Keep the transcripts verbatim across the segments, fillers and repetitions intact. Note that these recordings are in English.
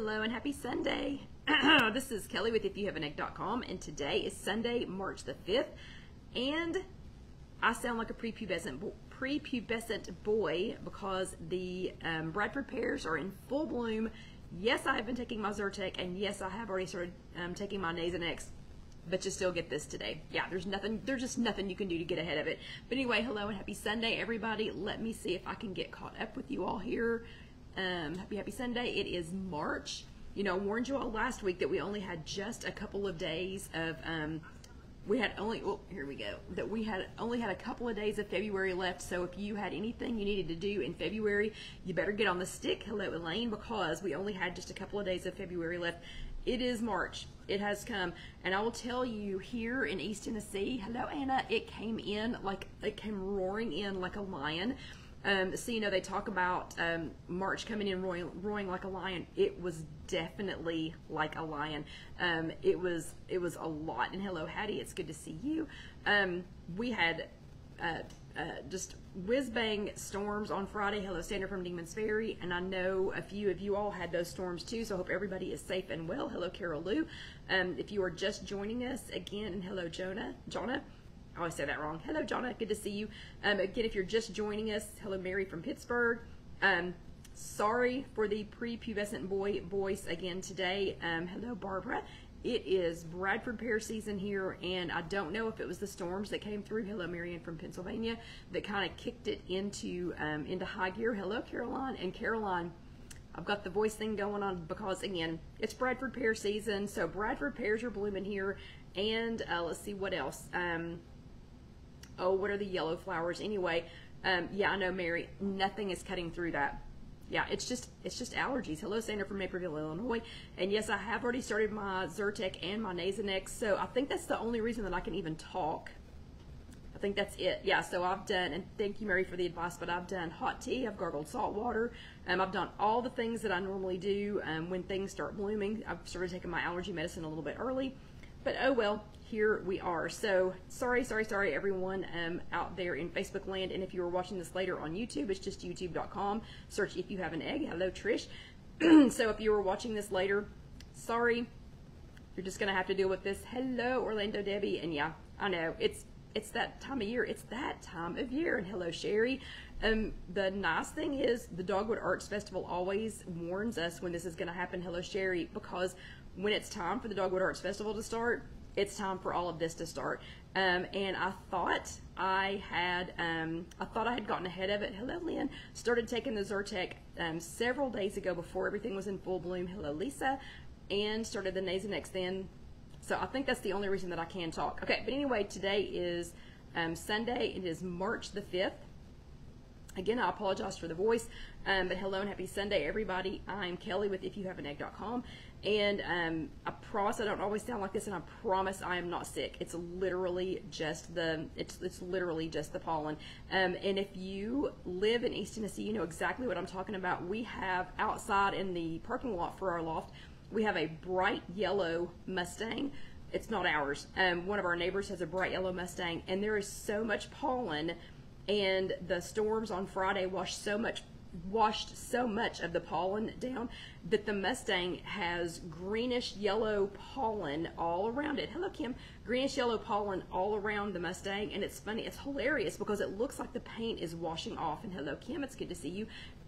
Hello and happy Sunday. This is Kelly with if you have an egg dot com, and today is Sunday, March the fifth, and I sound like a prepubescent boy, prepubescent boy because the um, Bradford pears are in full bloom. Yes, I have been taking my Zyrtec, and yes, I have already started um, taking my Nasonex, but you still get this today. Yeah, there's nothing, there's just nothing you can do to get ahead of it. But anyway, hello and happy Sunday, everybody. Let me see if I can get caught up with you all here. Um, happy, happy Sunday. It is March. You know, I warned you all last week that we only had just a couple of days of, um, we had only, oh, here we go, that we had only had a couple of days of February left. So if you had anything you needed to do in February, you better get on the stick. Hello, Elaine, because we only had just a couple of days of February left. It is March. It has come. And I will tell you, here in East Tennessee, hello, Anna, it came in like, it came roaring in like a lion. Um, so, you know, they talk about um, March coming in roaring, roaring like a lion. It was definitely like a lion. Um, it was it was a lot. And hello, Hattie, it's good to see you. Um, we had uh, uh, just whiz-bang storms on Friday. Hello, Sandra from Demons Ferry. And I know a few of you all had those storms too, so I hope everybody is safe and well. Hello, Carol Lou. Um, if you are just joining us again, and hello, Jonah. Jonah. I always say that wrong. Hello, Jonna. Good to see you. Um, again, if you're just joining us, hello, Mary from Pittsburgh. Um, sorry for the prepubescent boy voice again today. Um, hello, Barbara. It is Bradford pear season here, and I don't know if it was the storms that came through. Hello, Marianne from Pennsylvania, that kind of kicked it into um, into high gear. Hello, Caroline. And Caroline, I've got the voice thing going on because, again, it's Bradford pear season, so Bradford pears are blooming here. And uh, let's see what else. Um, Oh, what are the yellow flowers? Anyway, um, yeah, I know, Mary, nothing is cutting through that. Yeah, it's just it's just allergies. Hello, Sandra from Naperville, Illinois. And yes, I have already started my Zyrtec and my Nasonex, so I think that's the only reason that I can even talk. I think that's it. Yeah, so I've done, and thank you, Mary, for the advice, but I've done hot tea, I've gargled salt water, um, I've done all the things that I normally do um, when things start blooming. I've started taking my allergy medicine a little bit early, but oh well. Here we are. So sorry, sorry, sorry, everyone um, out there in Facebook land. And if you are watching this later on YouTube, it's just youtube dot com. Search If You Have an Egg. Hello, Trish. So if you were watching this later, sorry, you're just going to have to deal with this. Hello, Orlando Debbie. And yeah, I know it's it's that time of year. It's that time of year. And hello, Sherry. Um, the nice thing is the Dogwood Arts Festival always warns us when this is going to happen. Hello, Sherry, because when it's time for the Dogwood Arts Festival to start, it's time for all of this to start. Um, and I thought I had um, I thought I had gotten ahead of it. Hello, Lynn. Started taking the Zyrtec um, several days ago before everything was in full bloom. Hello, Lisa. And started the Nasonex then. So I think that's the only reason that I can talk. Okay, but anyway, today is um, Sunday. It is March the fifth. Again, I apologize for the voice, um, but hello and happy Sunday, everybody. I'm Kelly with if you have an egg dot com, and um, I promise I don't always sound like this, and I promise I am not sick. It's literally just the it's it's literally just the pollen. Um, and if you live in East Tennessee, you know exactly what I'm talking about. We have outside in the parking lot for our loft, we have a bright yellow Mustang. It's not ours. Um, one of our neighbors has a bright yellow Mustang, and there is so much pollen. And the storms on Friday washed so much washed so much of the pollen down that the Mustang has greenish yellow pollen all around it. Hello, Kim. Greenish yellow pollen all around the Mustang, and it's funny, it's hilarious because it looks like the paint is washing off. And hello, Kim, it's good to see you.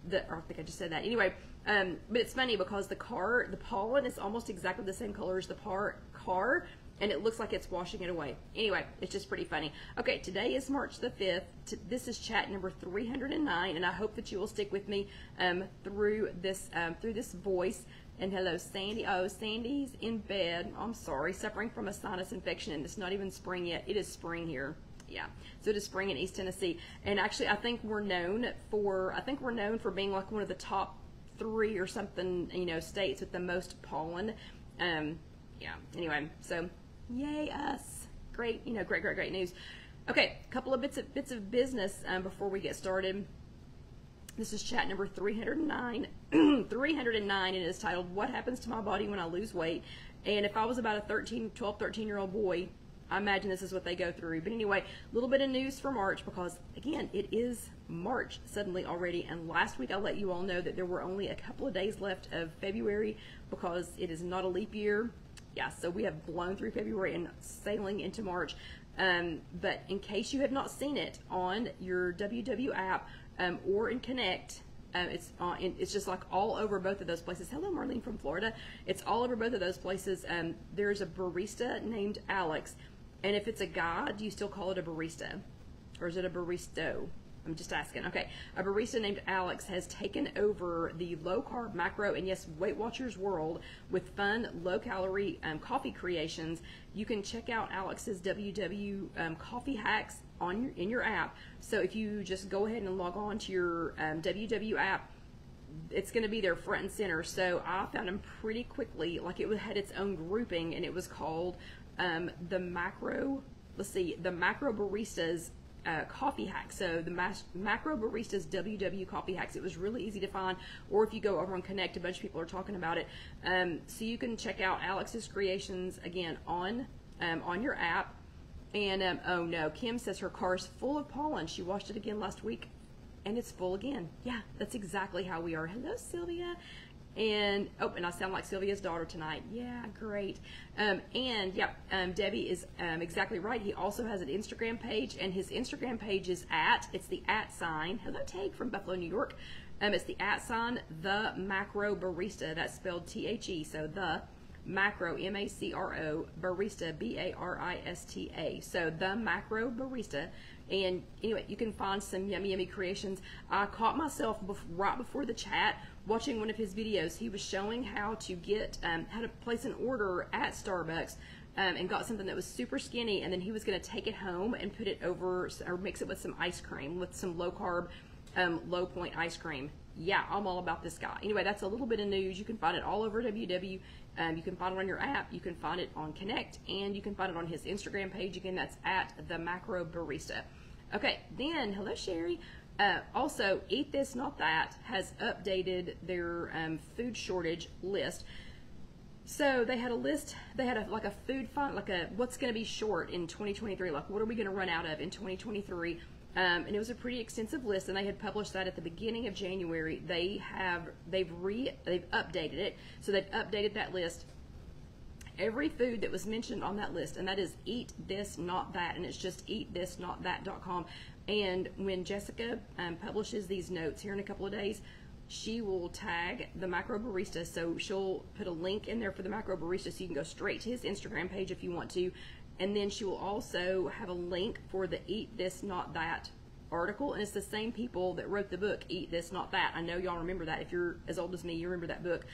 The, or I think I just said that. Anyway, um, but it's funny because the car, the pollen is almost exactly the same color as the par, car. And it looks like it's washing it away. Anyway, it's just pretty funny. Okay, today is March the fifth. This is chat number three hundred nine, and I hope that you will stick with me um, through this um, through this voice. And hello, Sandy. Oh, Sandy's in bed. I'm sorry, suffering from a sinus infection, and it's not even spring yet. It is spring here. Yeah, so it is spring in East Tennessee. And actually, I think we're known for I think we're known for being like one of the top three or something, you know, states with the most pollen. Um, yeah. Anyway, so. Yay us. Great, you know, great, great, great news. Okay, a couple of bits of bits of business um, before we get started. This is chat number three hundred nine. three hundred nine, and it is titled, What Happens to My Body When I Lose Weight? And if I was about a thirteen, twelve, thirteen-year-old boy, I imagine this is what they go through. But anyway, a little bit of news for March, because again, it is March suddenly already, and last week I let you all know that there were only a couple of days left of February because it is not a leap year. Yeah, so we have blown through February and sailing into March. Um, but in case you have not seen it on your W W app um, or in Connect, Um, it's uh, it's just like all over both of those places. Hello, Marlene from Florida. It's all over both of those places. Um, there's a barista named Alex, and if it's a guy, do you still call it a barista, or is it a baristo? I'm just asking. Okay, a barista named Alex has taken over the low-carb, macro, and yes, Weight Watchers world with fun, low-calorie um, coffee creations. You can check out Alex's W W um, coffee hacks on your, in your app. So if you just go ahead and log on to your um, W W app, it's going to be there front and center. So I found them pretty quickly. Like, it had its own grouping, and it was called um, the macro. Let's see, the macro baristas. Uh, coffee hacks. So the mas macro baristas W W coffee hacks. It was really easy to find, or if you go over and Connect, a bunch of people are talking about it. Um, so you can check out Alex's creations again on um, on your app. And um, oh no, Kim says her car's full of pollen. She washed it again last week, and it's full again. Yeah, that's exactly how we are. Hello, Sylvia. And oh, and I sound like Sylvia's daughter tonight. Yeah, great. Um, and yeah, um, Debbie is um, exactly right. He also has an Instagram page, and his Instagram page is at, it's the at sign. Hello, Tate from Buffalo, New York. Um, it's the at sign, the macro barista. That's spelled T H E. So the macro, M A C R O, barista, B A R I S T A. So the macro barista. And anyway, you can find some yummy, yummy creations. I caught myself before, right before the chat, watching one of his videos. He was showing how to get, um, how to place an order at Starbucks, um, and got something that was super skinny, and then he was going to take it home and put it over, or mix it with some ice cream, with some low carb, um, low point ice cream. Yeah, I'm all about this guy. Anyway, that's a little bit of news. You can find it all over W W. Um, you can find it on your app. You can find it on Connect, and you can find it on his Instagram page. Again, that's at the macro barista. Okay, then, hello, Sherry. Uh, also, Eat This, Not That has updated their um, food shortage list. So they had a list, they had a, like a food fund, like a what's going to be short in twenty twenty-three, like what are we going to run out of in twenty twenty-three? Um, and it was a pretty extensive list, and they had published that at the beginning of January. They have, they've re, they've updated it. So they've updated that list. Every food that was mentioned on that list, and that is Eat This, Not That, and it's just eat this not that dot com. And when Jessica um, publishes these notes here in a couple of days, she will tag the macro barista, so she'll put a link in there for the macro barista, so you can go straight to his Instagram page if you want to. And then she will also have a link for the Eat This, Not That article, and it's the same people that wrote the book Eat This, Not That. I know y'all remember that. If you're as old as me, you remember that book.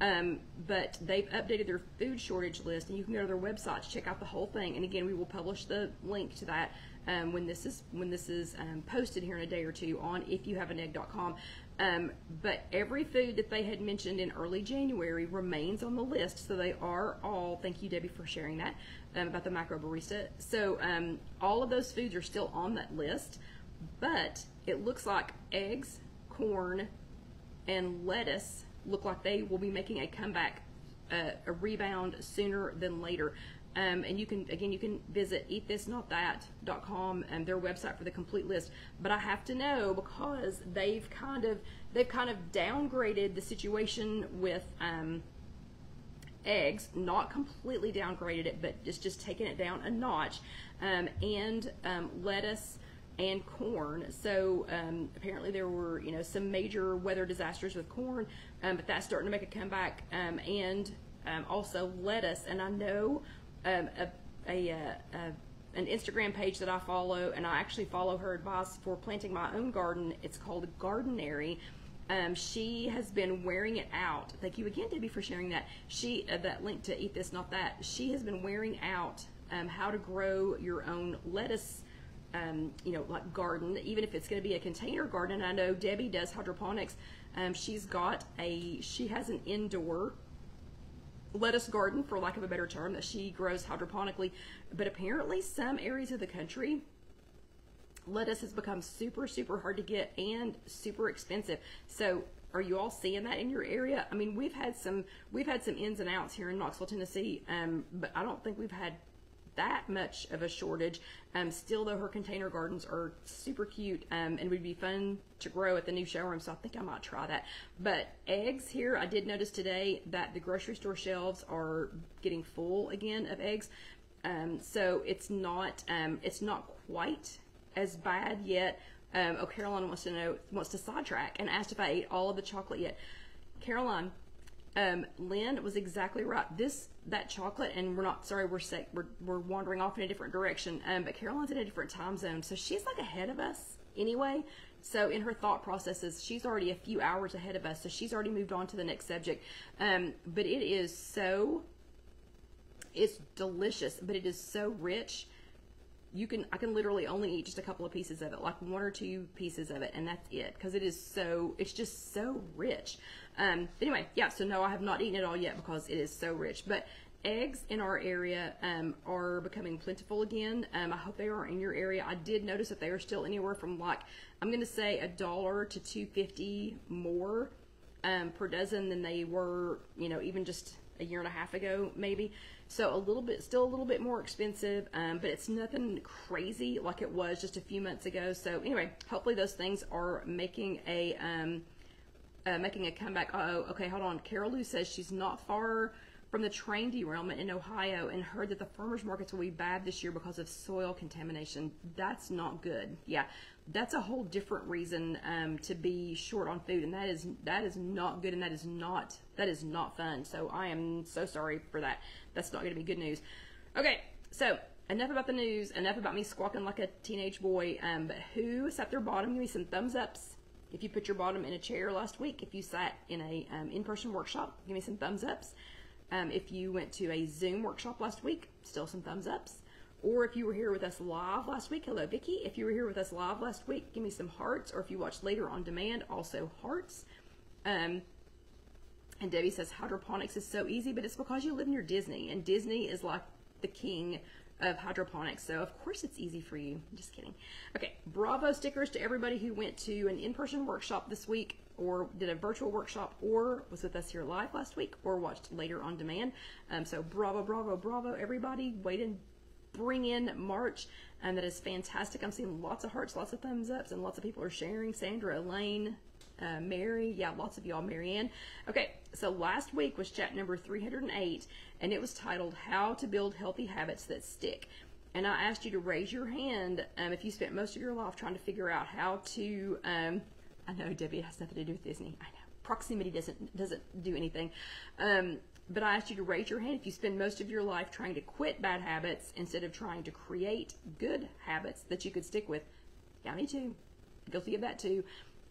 Um, but they've updated their food shortage list, and you can go to their website to check out the whole thing. And again, we will publish the link to that um, when this is when this is um, posted here in a day or two on if you have an egg dot com. Um, but every food that they had mentioned in early January remains on the list, so they are all, thank you Debbie for sharing that, um, about the macro barista. So um, all of those foods are still on that list, but it looks like eggs, corn, and lettuce look like they will be making a comeback, uh, a rebound sooner than later. Um, and you can, again, you can visit eat this not that dot com and their website for the complete list. But I have to know, because they've kind of, they've kind of downgraded the situation with um, eggs, not completely downgraded it, but just, just taken it down a notch, um, and um, lettuce and corn. So um, apparently there were, you know, some major weather disasters with corn, um, but that's starting to make a comeback, um, and um, also lettuce. And I know Um, a, a, a an Instagram page that I follow, and I actually follow her advice for planting my own garden. It's called Gardenary. Um, she has been wearing it out. Thank you again, Debbie, for sharing that. She uh, that link to Eat This, Not That. She has been wearing out um, how to grow your own lettuce. Um, you know, like garden, even if it's going to be a container garden. And I know Debbie does hydroponics. Um, she's got a she has an indoor lettuce garden, for lack of a better term, that she grows hydroponically. But apparently some areas of the country, lettuce has become super super hard to get and super expensive. So are you all seeing that in your area? I mean, we've had some we've had some ins and outs here in Knoxville, Tennessee, um but I don't think we've had that much of a shortage. Um, still though, her container gardens are super cute, um, and would be fun to grow at the new showroom, so I think I might try that. But eggs here, I did notice today that the grocery store shelves are getting full again of eggs, um, so it's not um, it's not quite as bad yet. Um, oh, Caroline wants to know, wants to sidetrack and asked if I ate all of the chocolate yet. Caroline, um, Lynn was exactly right. This, that chocolate, and we're not, sorry, we're sick, we're, we're wandering off in a different direction. Um, but Caroline's in a different time zone, so she's like ahead of us anyway. So in her thought processes, she's already a few hours ahead of us, so she's already moved on to the next subject. Um, but it is so, it's delicious, but it is so rich. You can, I can literally only eat just a couple of pieces of it, like one or two pieces of it, and that's it, because it is so, it's just so rich. Um, anyway, yeah, so no, I have not eaten it all yet because it is so rich. But eggs in our area um, are becoming plentiful again. Um, I hope they are in your area. I did notice that they are still anywhere from, like, I'm going to say a dollar to two fifty more um, per dozen than they were, you know, even just a year and a half ago, maybe. So a little bit, still a little bit more expensive, um, but it's nothing crazy like it was just a few months ago. So anyway, hopefully those things are making a um, uh, making a comeback. Uh oh, okay, hold on. Carol Lou says she's not far from the train derailment in Ohio and heard that the farmers markets will be bad this year because of soil contamination. That's not good. Yeah, that's a whole different reason um, to be short on food, and that is that is not good, and that is not that is not fun. So I am so sorry for that. That's not going to be good news. Okay, so enough about the news. Enough about me squawking like a teenage boy. Um, but who sat their bottom? Give me some thumbs ups if you put your bottom in a chair last week. If you sat in a um, in-person workshop, give me some thumbs ups. Um, if you went to a Zoom workshop last week, still some thumbs ups. Or if you were here with us live last week, hello Vicki. If you were here with us live last week, give me some hearts. Or if you watched later on demand, also hearts. Um, and Debbie says hydroponics is so easy, but it's because you live near Disney, and Disney is like the king of hydroponics, so of course it's easy for you. I'm just kidding. Okay, bravo stickers to everybody who went to an in-person workshop this week, or did a virtual workshop, or was with us here live last week, or watched later on demand. Um, so bravo, bravo, bravo, everybody. Way to bring in March, and um, that is fantastic. I'm seeing lots of hearts, lots of thumbs ups, and lots of people are sharing. Sandra, Elaine, uh, Mary, yeah, lots of y'all. Marianne. Okay, so last week was chat number three hundred eight, and it was titled How to Build Healthy Habits That Stick. And I asked you to raise your hand um, if you spent most of your life trying to figure out how to um, I know, Debbie, it has nothing to do with Disney. I know. Proximity doesn't doesn't do anything. Um, but I asked you to raise your hand if you spend most of your life trying to quit bad habits instead of trying to create good habits that you could stick with. Yeah, me too. Guilty of that too.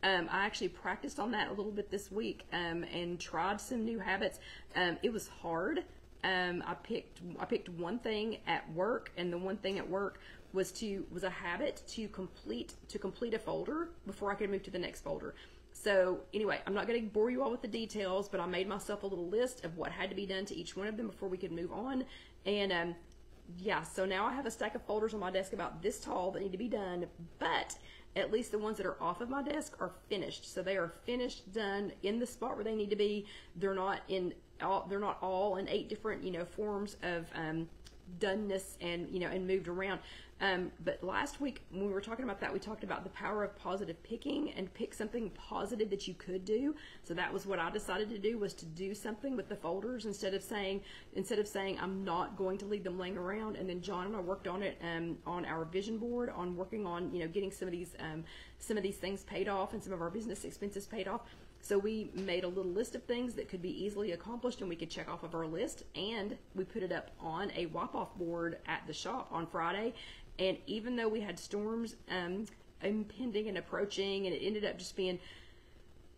Um, I actually practiced on that a little bit this week um, and tried some new habits. Um, it was hard. Um, I picked I picked one thing at work, and the one thing at work was to was a habit to complete to complete a folder before I could move to the next folder. So anyway, I'm not going to bore you all with the details, but I made myself a little list of what had to be done to each one of them before we could move on. And um, yeah, so now I have a stack of folders on my desk about this tall that need to be done, but at least the ones that are off of my desk are finished. So they are finished, done, in the spot where they need to be. They're not in all, they're not all in eight different, you know, forms of um, doneness and, you know, and moved around. Um, but last week when we were talking about that, we talked about the power of positive picking, and pick something positive that you could do. So that was what I decided to do, was to do something with the folders instead of saying, instead of saying I'm not going to leave them laying around. And then John and I worked on it um, on our vision board, on working on, you know, getting some of these, um, some of these things paid off, and some of our business expenses paid off. So we made a little list of things that could be easily accomplished and we could check off of our list, and we put it up on a wipe-off board at the shop on Friday. And even though we had storms um, impending and approaching, and it ended up just being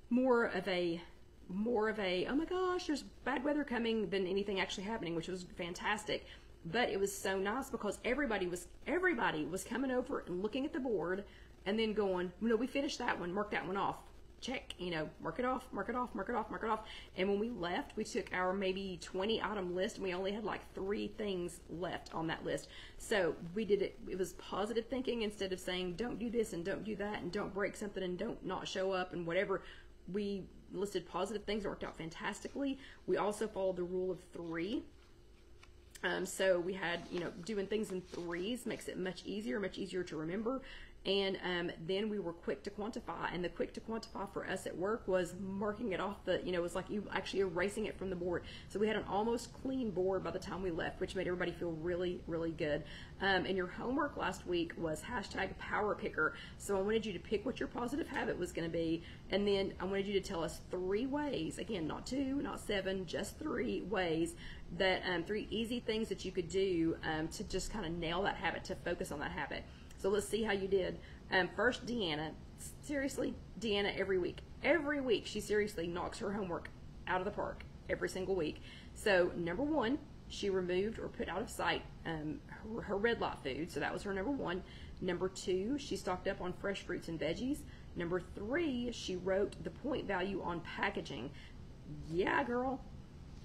more of a, more of a, oh my gosh, there's bad weather coming, than anything actually happening, which was fantastic. But it was so nice because everybody was, everybody was coming over and looking at the board and then going, no, we finished that one, mark that one off. Check, you know, mark it off, mark it off, mark it off, mark it off. And when we left, we took our maybe twenty item list, and we only had like three things left on that list. So we did it, it was positive thinking instead of saying don't do this and don't do that and don't break something and don't not show up and whatever. We listed positive things that worked out fantastically. We also followed the rule of three. Um, so we had, you know, doing things in threes makes it much easier, much easier to remember. And um, then we were quick to quantify, and the quick to quantify for us at work was marking it off the, you know, it was like you actually erasing it from the board. So we had an almost clean board by the time we left, which made everybody feel really, really good. Um, and your homework last week was hashtag power picker. So I wanted you to pick what your positive habit was going to be, and then I wanted you to tell us three ways, again, not two, not seven, just three ways that, um, three easy things that you could do um, to just kind of nail that habit, to focus on that habit. So let's see how you did. Um, first, Deanna. Seriously, Deanna every week. Every week, she seriously knocks her homework out of the park every single week. So number one, she removed or put out of sight um, her, her red light food. So that was her number one. Number two, she stocked up on fresh fruits and veggies. Number three, she wrote the point value on packaging. Yeah, girl.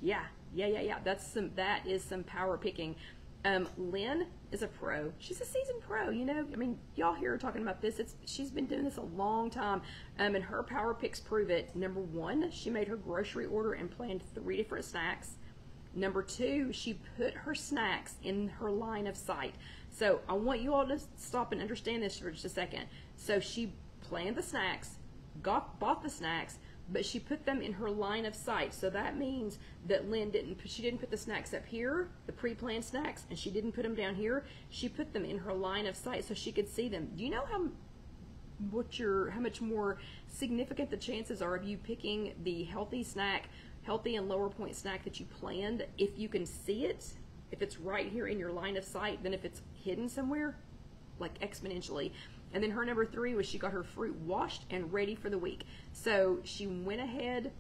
Yeah, yeah, yeah, yeah. That's some. That is some power picking. Um, Lynn is a pro. She's a seasoned pro, you know. I mean, y'all here are talking about this. It's, she's been doing this a long time, um, and her power picks prove it. Number one, she made her grocery order and planned three different snacks. Number two, she put her snacks in her line of sight. So I want you all to stop and understand this for just a second. So she planned the snacks, got, bought the snacks, but she put them in her line of sight. So that means that Lynn didn't, she didn't put the snacks up here, the pre-planned snacks, and she didn't put them down here. She put them in her line of sight so she could see them. Do you know how, what your, how much more significant the chances are of you picking the healthy snack, healthy and lower point snack that you planned, if you can see it, if it's right here in your line of sight, than if it's hidden somewhere? Like exponentially. And then her number three was she got her fruit washed and ready for the week. So she went ahead,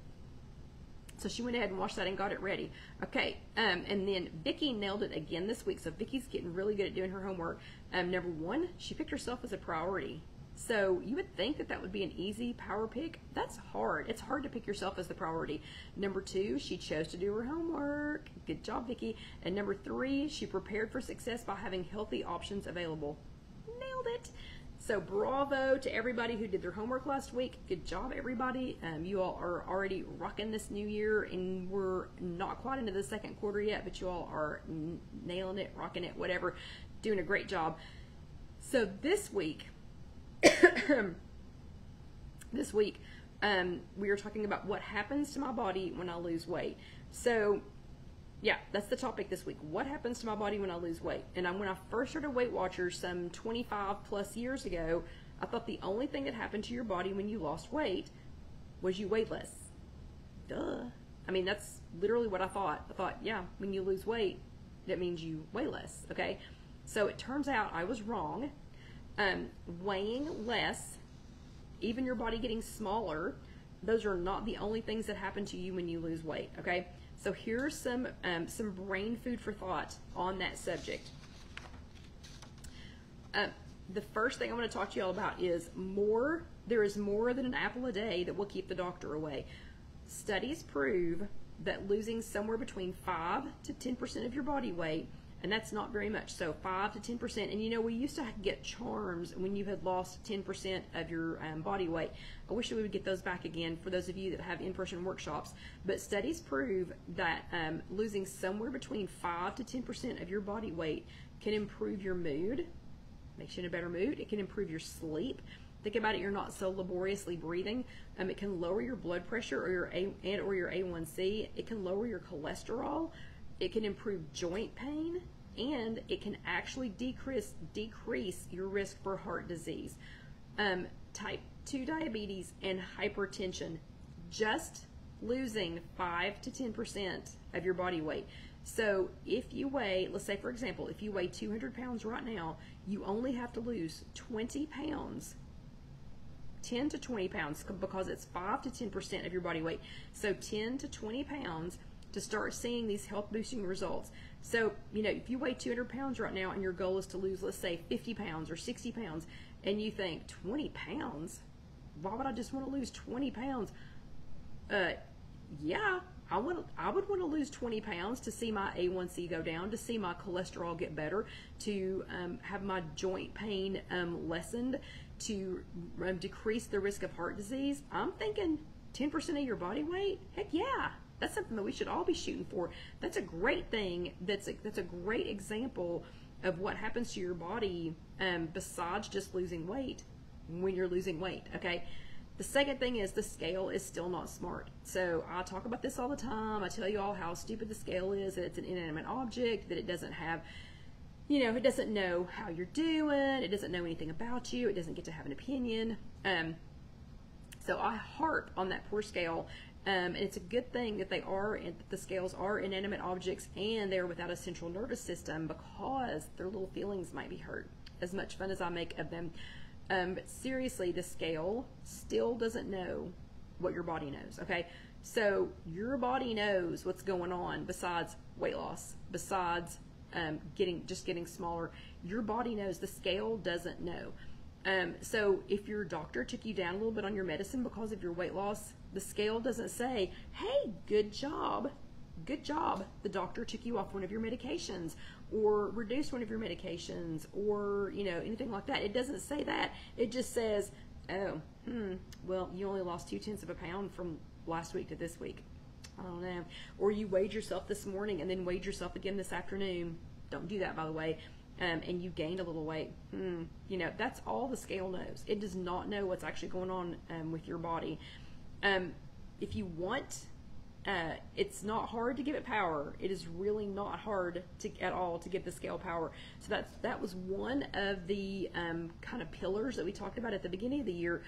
so she went ahead and washed that and got it ready. Okay, um, and then Vicki nailed it again this week. So Vicki's getting really good at doing her homework. Um, number one, she picked herself as a priority. So you would think that that would be an easy power pick. That's hard. It's hard to pick yourself as the priority. Number two, she chose to do her homework. Good job, Vicki. And number three, she prepared for success by having healthy options available. Nailed it. So bravo to everybody who did their homework last week. Good job, everybody. Um, you all are already rocking this new year, and we're not quite into the second quarter yet, but you all are nailing it, rocking it, whatever, doing a great job. So this week, this week, um, we are talking about what happens to my body when I lose weight. So yeah, that's the topic this week. What happens to my body when I lose weight? And I, when I first started Weight Watchers some twenty-five plus years ago, I thought the only thing that happened to your body when you lost weight was you weighed less. Duh. I mean, that's literally what I thought. I thought, yeah, when you lose weight, that means you weigh less, okay? So it turns out I was wrong. Um, weighing less, even your body getting smaller, those are not the only things that happen to you when you lose weight, okay? So here's some um, some brain food for thought on that subject. Uh, the first thing I want to talk to you all about is more. There is more than an apple a day that will keep the doctor away. Studies prove that losing somewhere between five to ten percent of your body weight, and that's not very much, so five to ten percent. And you know, we used to get charms when you had lost ten percent of your um, body weight. I wish that we would get those back again for those of you that have in-person workshops. But studies prove that um, losing somewhere between five to ten percent of your body weight can improve your mood, makes you in a better mood. It can improve your sleep. Think about it, you're not so laboriously breathing. Um, it can lower your blood pressure or your A, and or your A one C. It can lower your cholesterol. It can improve joint pain, and it can actually decrease decrease your risk for heart disease, um, type two diabetes, and hypertension. Just losing five to ten percent of your body weight. So if you weigh, let's say for example, if you weigh two hundred pounds right now, you only have to lose twenty pounds, ten to twenty pounds, because it's five to ten percent of your body weight. So ten to twenty pounds to start seeing these health boosting results. So, you know, if you weigh two hundred pounds right now and your goal is to lose, let's say fifty pounds or sixty pounds, and you think twenty pounds, why would I just want to lose twenty pounds? Uh, yeah, I want, I would want to lose twenty pounds to see my A one C go down, to see my cholesterol get better, to um, have my joint pain um, lessened, to um, decrease the risk of heart disease. I'm thinking ten percent of your body weight? Heck yeah. That's something that we should all be shooting for. That's a great thing. That's a, that's a great example of what happens to your body um, besides just losing weight when you're losing weight, okay? The second thing is the scale is still not smart. So I talk about this all the time. I tell you all how stupid the scale is, that it's an inanimate object, that it doesn't have, you know, it doesn't know how you're doing, it doesn't know anything about you, it doesn't get to have an opinion. Um, so I harp on that poor scale. Um, and it's a good thing that they are, and that the scales are inanimate objects and they're without a central nervous system, because their little feelings might be hurt, as much fun as I make of them. Um, but seriously, the scale still doesn't know what your body knows, okay? So your body knows what's going on besides weight loss, besides um, getting just getting smaller. Your body knows, the scale doesn't know. Um, so if your doctor took you down a little bit on your medicine because of your weight loss, the scale doesn't say, hey, good job, good job, the doctor took you off one of your medications or reduced one of your medications or, you know, anything like that. It doesn't say that. It just says, oh, hmm, well, you only lost two tenths of a pound from last week to this week. I don't know. Or you weighed yourself this morning and then weighed yourself again this afternoon. Don't do that, by the way. Um, and you gained a little weight. Hmm, you know, that's all the scale knows. It does not know what's actually going on um, with your body. Um, if you want, uh, it's not hard to give it power. It is really not hard to, at all to give the scale power. So that's, that was one of the um, kind of pillars that we talked about at the beginning of the year,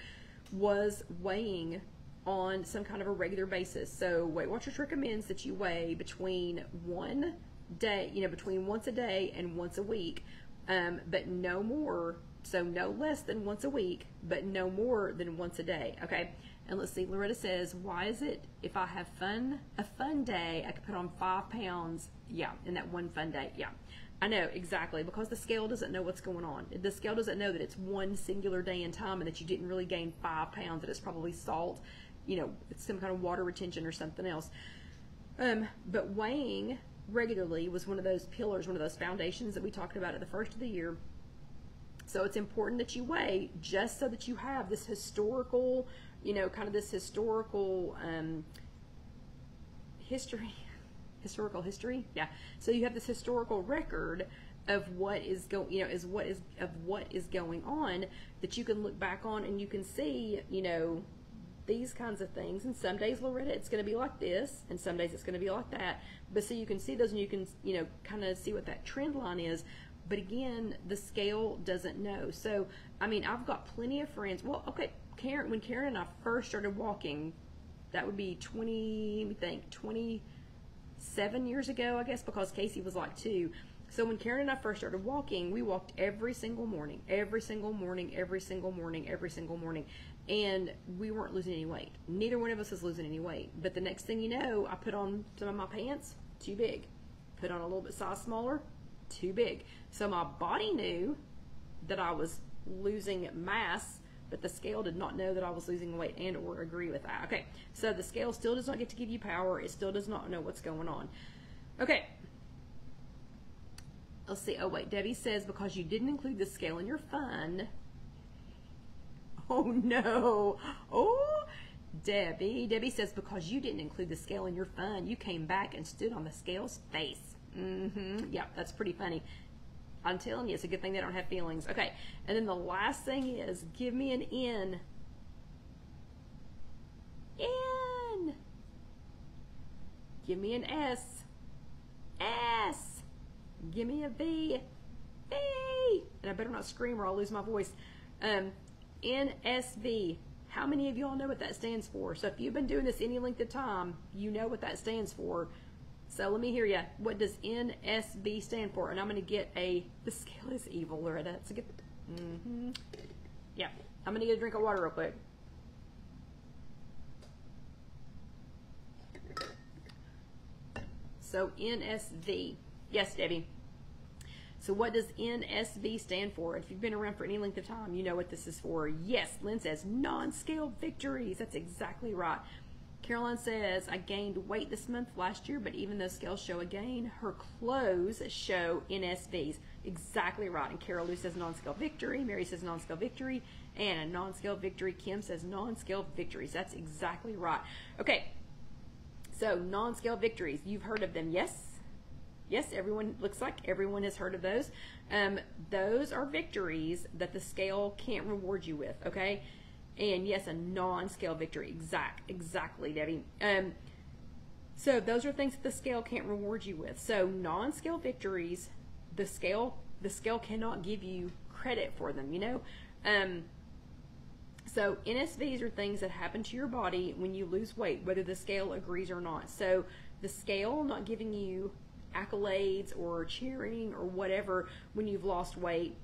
was weighing on some kind of a regular basis. So Weight Watchers recommends that you weigh between one day, you know, between once a day and once a week, um, but no more, so no less than once a week, but no more than once a day, okay? And let's see, Loretta says, why is it if I have fun, a fun day, I can put on five pounds? Yeah, in that one fun day, yeah. I know, exactly, because the scale doesn't know what's going on. The scale doesn't know that it's one singular day in time and that you didn't really gain five pounds, that it's probably salt, you know, it's some kind of water retention or something else. Um, but weighing regularly was one of those pillars, one of those foundations that we talked about at the first of the year. So it's important that you weigh, just so that you have this historical, you know, kind of this historical um, history, historical history, yeah. So you have this historical record of what is going, you know, is what is of what is going on, that you can look back on and you can see, you know, these kinds of things. And some days, Loretta, it's going to be like this, and some days it's going to be like that. But so you can see those, and you can, you know, kind of see what that trend line is. But again, the scale doesn't know. So I mean, I've got plenty of friends. Well, okay. Karen, when Karen and I first started walking, that would be twenty, I think, twenty-seven years ago, I guess, because Casey was like two. So when Karen and I first started walking, we walked every single morning, every single morning, every single morning, every single morning, and we weren't losing any weight. Neither one of us was losing any weight. But the next thing you know, I put on some of my pants, too big. Put on a little bit size smaller, too big. So my body knew that I was losing mass, but the scale did not know that I was losing weight and or agree with that. Okay, so the scale still does not get to give you power. It still does not know what's going on. Okay, let's see. Oh, wait, Debbie says, because you didn't include the scale in your fun. Oh, no. Oh, Debbie. Debbie says, because you didn't include the scale in your fun, you came back and stood on the scale's face. Mm-hmm. Yeah, that's pretty funny. I'm telling you, it's a good thing they don't have feelings. Okay, and then the last thing is, give me an in. In. Give me an S. S. Give me a V. V. And I better not scream or I'll lose my voice. Um, N S V. How many of y'all know what that stands for? So if you've been doing this any length of time, you know what that stands for. So let me hear you. What does N S B stand for? And I'm going to get a, the scale is evil, Loretta. It's a good, mm-hmm. Yeah, I'm going to get a drink of water real quick. So N S V. Yes, Debbie. So what does N S V stand for? If you've been around for any length of time, you know what this is for. Yes, Lynn says, non-scale victories. That's exactly right. Caroline says, I gained weight this month last year, but even though scales show a gain, her clothes show N S Vs. Exactly right. And Carol Lou says non-scale victory. Mary says non-scale victory. Anna, non-scale victory. Kim says non-scale victories. That's exactly right. Okay. So non-scale victories, you've heard of them, yes? Yes, everyone, looks like everyone has heard of those. Um, those are victories that the scale can't reward you with, okay? And yes, a non-scale victory, exact, exactly, Debbie. Um, so those are things that the scale can't reward you with. So non-scale victories, the scale, the scale cannot give you credit for them, you know? Um, so N S Vs are things that happen to your body when you lose weight, whether the scale agrees or not. So the scale not giving you accolades or cheering or whatever when you've lost weight,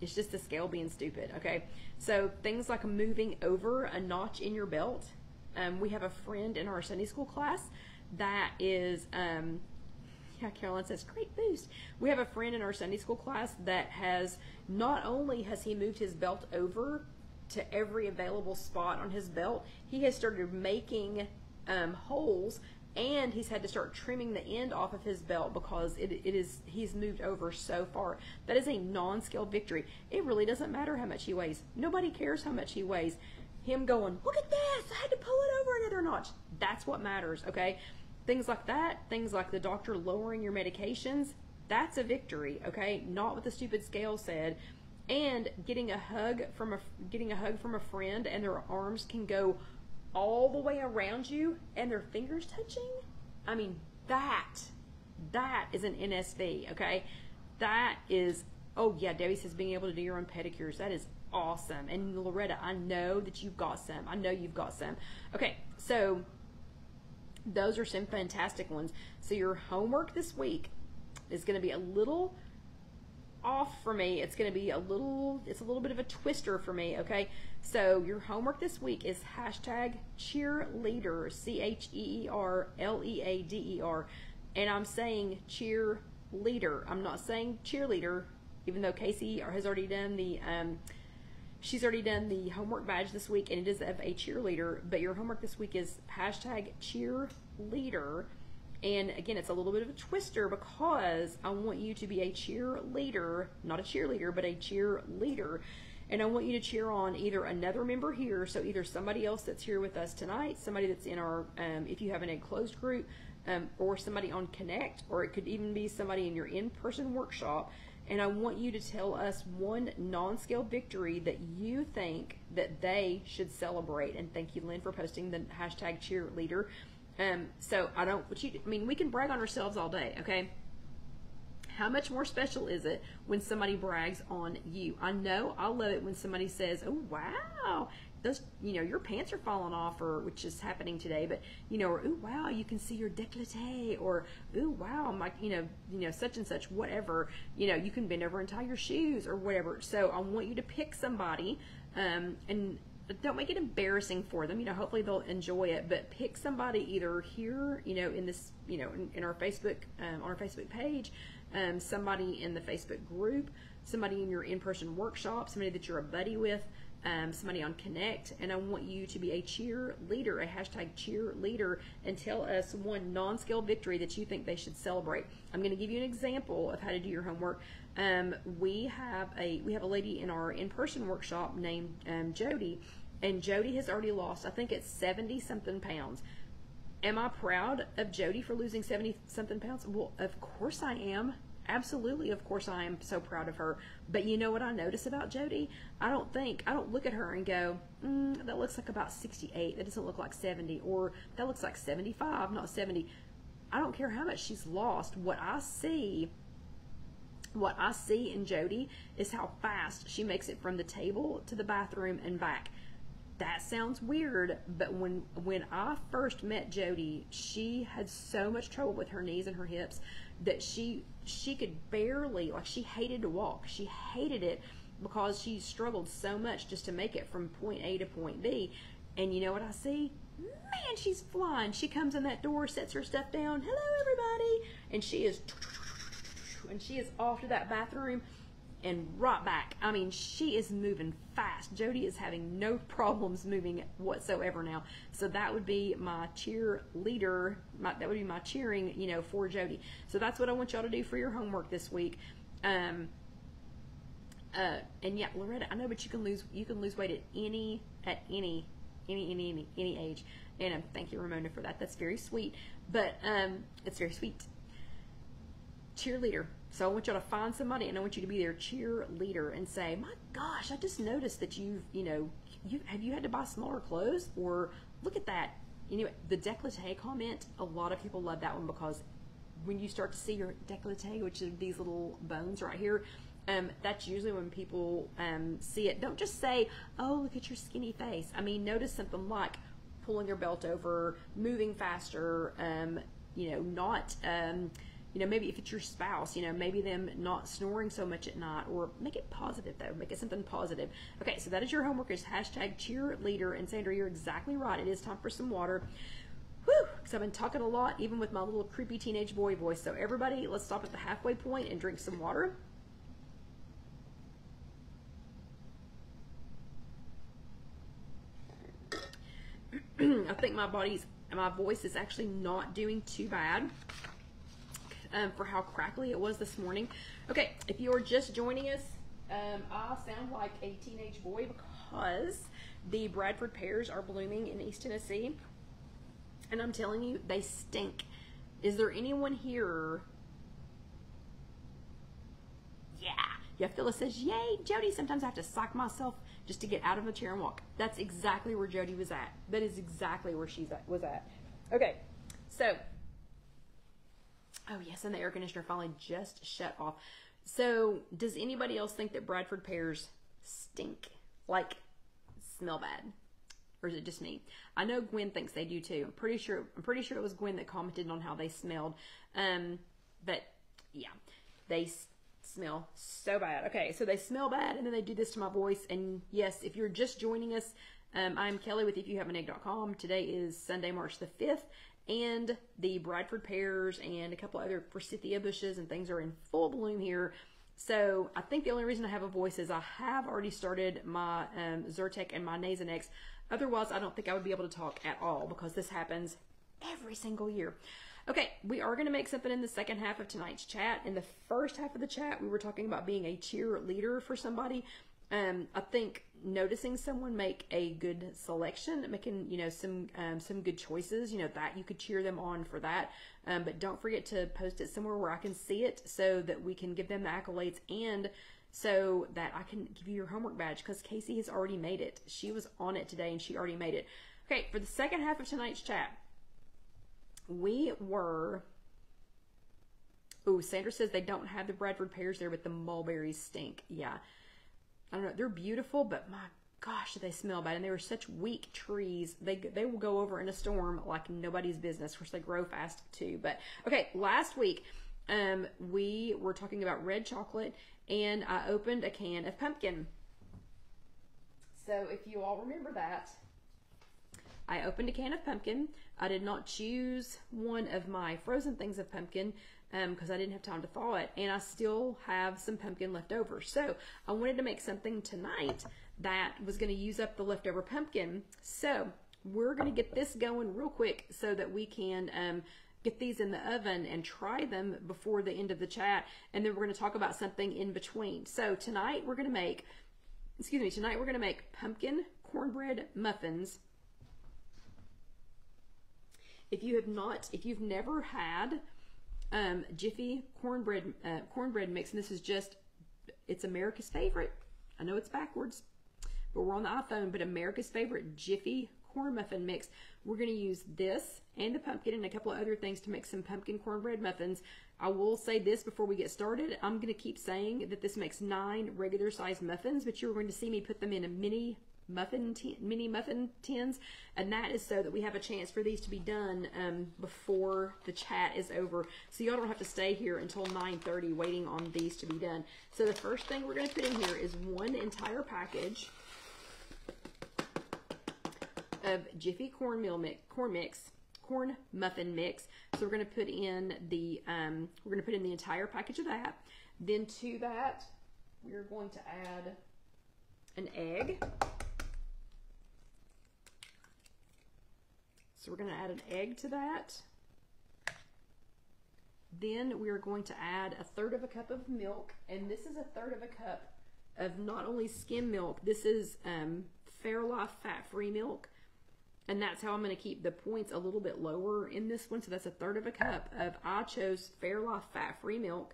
it's just the scale being stupid, okay? So things like moving over a notch in your belt. Um, we have a friend in our Sunday school class that is, um, yeah, Caroline says, great boost. We have a friend in our Sunday school class that has, not only has he moved his belt over to every available spot on his belt, he has started making um, holes, and he's had to start trimming the end off of his belt because it, it is he's moved over so far. That is a non-scale victory. It really doesn't matter how much he weighs. Nobody cares how much he weighs. Him going, look at this, I had to pull it over another notch. That's what matters, okay? Things like that, things like the doctor lowering your medications, that's a victory, okay? Not what the stupid scale said. And getting a hug from a getting a hug from a friend, and their arms can go all the way around you and their fingers touching. I mean, that that is an N S V, okay? That is, oh yeah, Debbie says being able to do your own pedicures, that is awesome. And Loretta, I know that you've got some. I know you've got some. Okay, so those are some fantastic ones. So your homework this week is going to be a little off for me. It's going to be a little, it's a little bit of a twister for me, okay? So your homework this week is hashtag cheerleader, C H E E R L E A D E R. And I'm saying cheerleader. I'm not saying cheerleader, even though Casey has already done the, um, she's already done the homework badge this week, and it is of a cheerleader, but your homework this week is hashtag cheerleader. And again, it's a little bit of a twister because I want you to be a cheerleader, not a cheerleader, but a cheerleader. And I want you to cheer on either another member here, so either somebody else that's here with us tonight, somebody that's in our, um, if you have an egg closed group, um, or somebody on Connect, or it could even be somebody in your in-person workshop. And I want you to tell us one non-scale victory that you think that they should celebrate. And thank you, Lynn, for posting the hashtag cheerleader. Um, so I don't, what you, I mean, we can brag on ourselves all day, okay? How much more special is it when somebody brags on you? I know I love it when somebody says, oh, wow, those, you know, your pants are falling off, or which is happening today, but, you know, or, oh, wow, you can see your décolleté, or, oh, wow, my, you know, you know, such and such, whatever, you know, you can bend over and tie your shoes or whatever. So I want you to pick somebody, um, and don't make it embarrassing for them. You know, hopefully they'll enjoy it, but pick somebody either here, you know, in this, you know, in, in our Facebook, um, on our Facebook page, um, somebody in the Facebook group, somebody in your in-person workshop, somebody that you're a buddy with, um, somebody on Connect, and I want you to be a cheerleader, a hashtag cheerleader, and tell us one non-scale victory that you think they should celebrate. I'm going to give you an example of how to do your homework. Um, we have a, we have a lady in our in-person workshop named, um, Jody. And Jody has already lost, I think it's seventy something pounds. Am I proud of Jody for losing seventy something pounds? Well, of course I am. Absolutely, of course I am so proud of her. But you know what I notice about Jody? I don't think, I don't look at her and go, mm, that looks like about sixty-eight, that doesn't look like seventy, or that looks like seventy-five, not seventy. I don't care how much she's lost. What I see, what I see in Jody is how fast she makes it from the table to the bathroom and back. That sounds weird, but when when I first met Jody, she had so much trouble with her knees and her hips that she she could barely, like, she hated to walk. She hated it because she struggled so much just to make it from point A to point B. And you know what I see? Man, she's flying. She comes in that door, sets her stuff down. Hello, everybody. And she is, and she is off to that bathroom and right back. I mean, she is moving fast. Jody is having no problems moving whatsoever now. So that would be my cheerleader. My, that would be my cheering, you know, for Jody. So that's what I want y'all to do for your homework this week. Um, uh, and yeah, Loretta, I know, but you can lose you can lose weight at any at any any any any, any age. And um, thank you, Ramona, for that. That's very sweet. But um, it's very sweet. Cheerleader. So I want y'all to find somebody, and I want you to be their cheerleader and say, my gosh, I just noticed that you've, you know, you have you had to buy smaller clothes? Or look at that. Anyway, the décolleté comment, a lot of people love that one, because when you start to see your décolleté, which is these little bones right here, um, that's usually when people um, see it. Don't just say, oh, look at your skinny face. I mean, notice something like pulling your belt over, moving faster, um, you know, not... Um, You know, maybe if it's your spouse, you know, maybe them not snoring so much at night, or make it positive though, make it something positive. Okay, so that is your homework, is hashtag cheerleader. And Sandra, you're exactly right. It is time for some water. Whew, because I've been talking a lot, even with my little creepy teenage boy voice. So everybody, let's stop at the halfway point and drink some water. I think my body's, my voice is actually not doing too bad. Um, for how crackly it was this morning. Okay, if you're just joining us, um, I sound like a teenage boy because the Bradford pears are blooming in East Tennessee, and I'm telling you, they stink. Is there anyone here? Yeah, yeah, Phyllis says, yay, Jody. Sometimes I have to psych myself just to get out of the chair and walk. That's exactly where Jody was at. That is exactly where she's at, was at. Okay, so... Oh, yes, and the air conditioner finally just shut off. So, does anybody else think that Bradford pears stink? Like, smell bad? Or is it just me? I know Gwen thinks they do, too. I'm pretty sure I'm pretty sure it was Gwen that commented on how they smelled. Um, but, yeah, they s smell so bad. Okay, so they smell bad, and then they do this to my voice. And, yes, if you're just joining us, um, I'm Kelly with if you have an egg dot com. Today is Sunday, March the fifth. And the Bradford pears and a couple other forsythia bushes and things are in full bloom here. So I think the only reason I have a voice is I have already started my um, Zyrtec and my Nasonex. Otherwise, I don't think I would be able to talk at all, because this happens every single year. Okay, we are going to make something in the second half of tonight's chat. In the first half of the chat, we were talking about being a cheerleader for somebody. Um, I think noticing someone make a good selection, making, you know, some um, some good choices, you know, that you could cheer them on for that. Um, but don't forget to post it somewhere where I can see it, so that we can give them the accolades, and so that I can give you your homework badge, because Casey has already made it. She was on it today and she already made it. Okay, for the second half of tonight's chat, we were... Ooh, Sandra says they don't have the Bradford pears there, but the mulberries stink. Yeah. I don't know, they're beautiful, but my gosh, they smell bad. And they were such weak trees. They they will go over in a storm like nobody's business. Of course, they grow fast too. But okay, last week um, we were talking about red chocolate, and I opened a can of pumpkin. So if you all remember that, I opened a can of pumpkin. I did not choose one of my frozen things of pumpkin, because um, I didn't have time to thaw it, and I still have some pumpkin left over. So I wanted to make something tonight that was going to use up the leftover pumpkin. So we're going to get this going real quick, so that we can um, get these in the oven and try them before the end of the chat, and then we're going to talk about something in between. So tonight we're going to make, excuse me, tonight we're going to make pumpkin cornbread muffins. If you have not, if you've never had Um, Jiffy cornbread uh, cornbread mix, and this is just, it's America's favorite. I know it's backwards, but we're on the iPhone, but America's favorite Jiffy corn muffin mix. We're going to use this and the pumpkin and a couple of other things to make some pumpkin cornbread muffins. I will say this before we get started. I'm going to keep saying that this makes nine regular size muffins, but you're going to see me put them in a mini muffin tin, mini muffin tins, and that is so that we have a chance for these to be done um, before the chat is over, so y'all don't have to stay here until nine thirty waiting on these to be done. So the first thing we're going to put in here is one entire package of Jiffy cornmeal mix, corn mix, corn muffin mix. So we're going to put in the um, we're going to put in the entire package of that. Then to that we're going to add an egg. So we're going to add an egg to that. Then we are going to add a third of a cup of milk, and this is a third of a cup of not only skim milk, this is um, Fairlife fat-free milk. And that's how I'm going to keep the points a little bit lower in this one. So that's a third of a cup of, I chose Fairlife fat-free milk.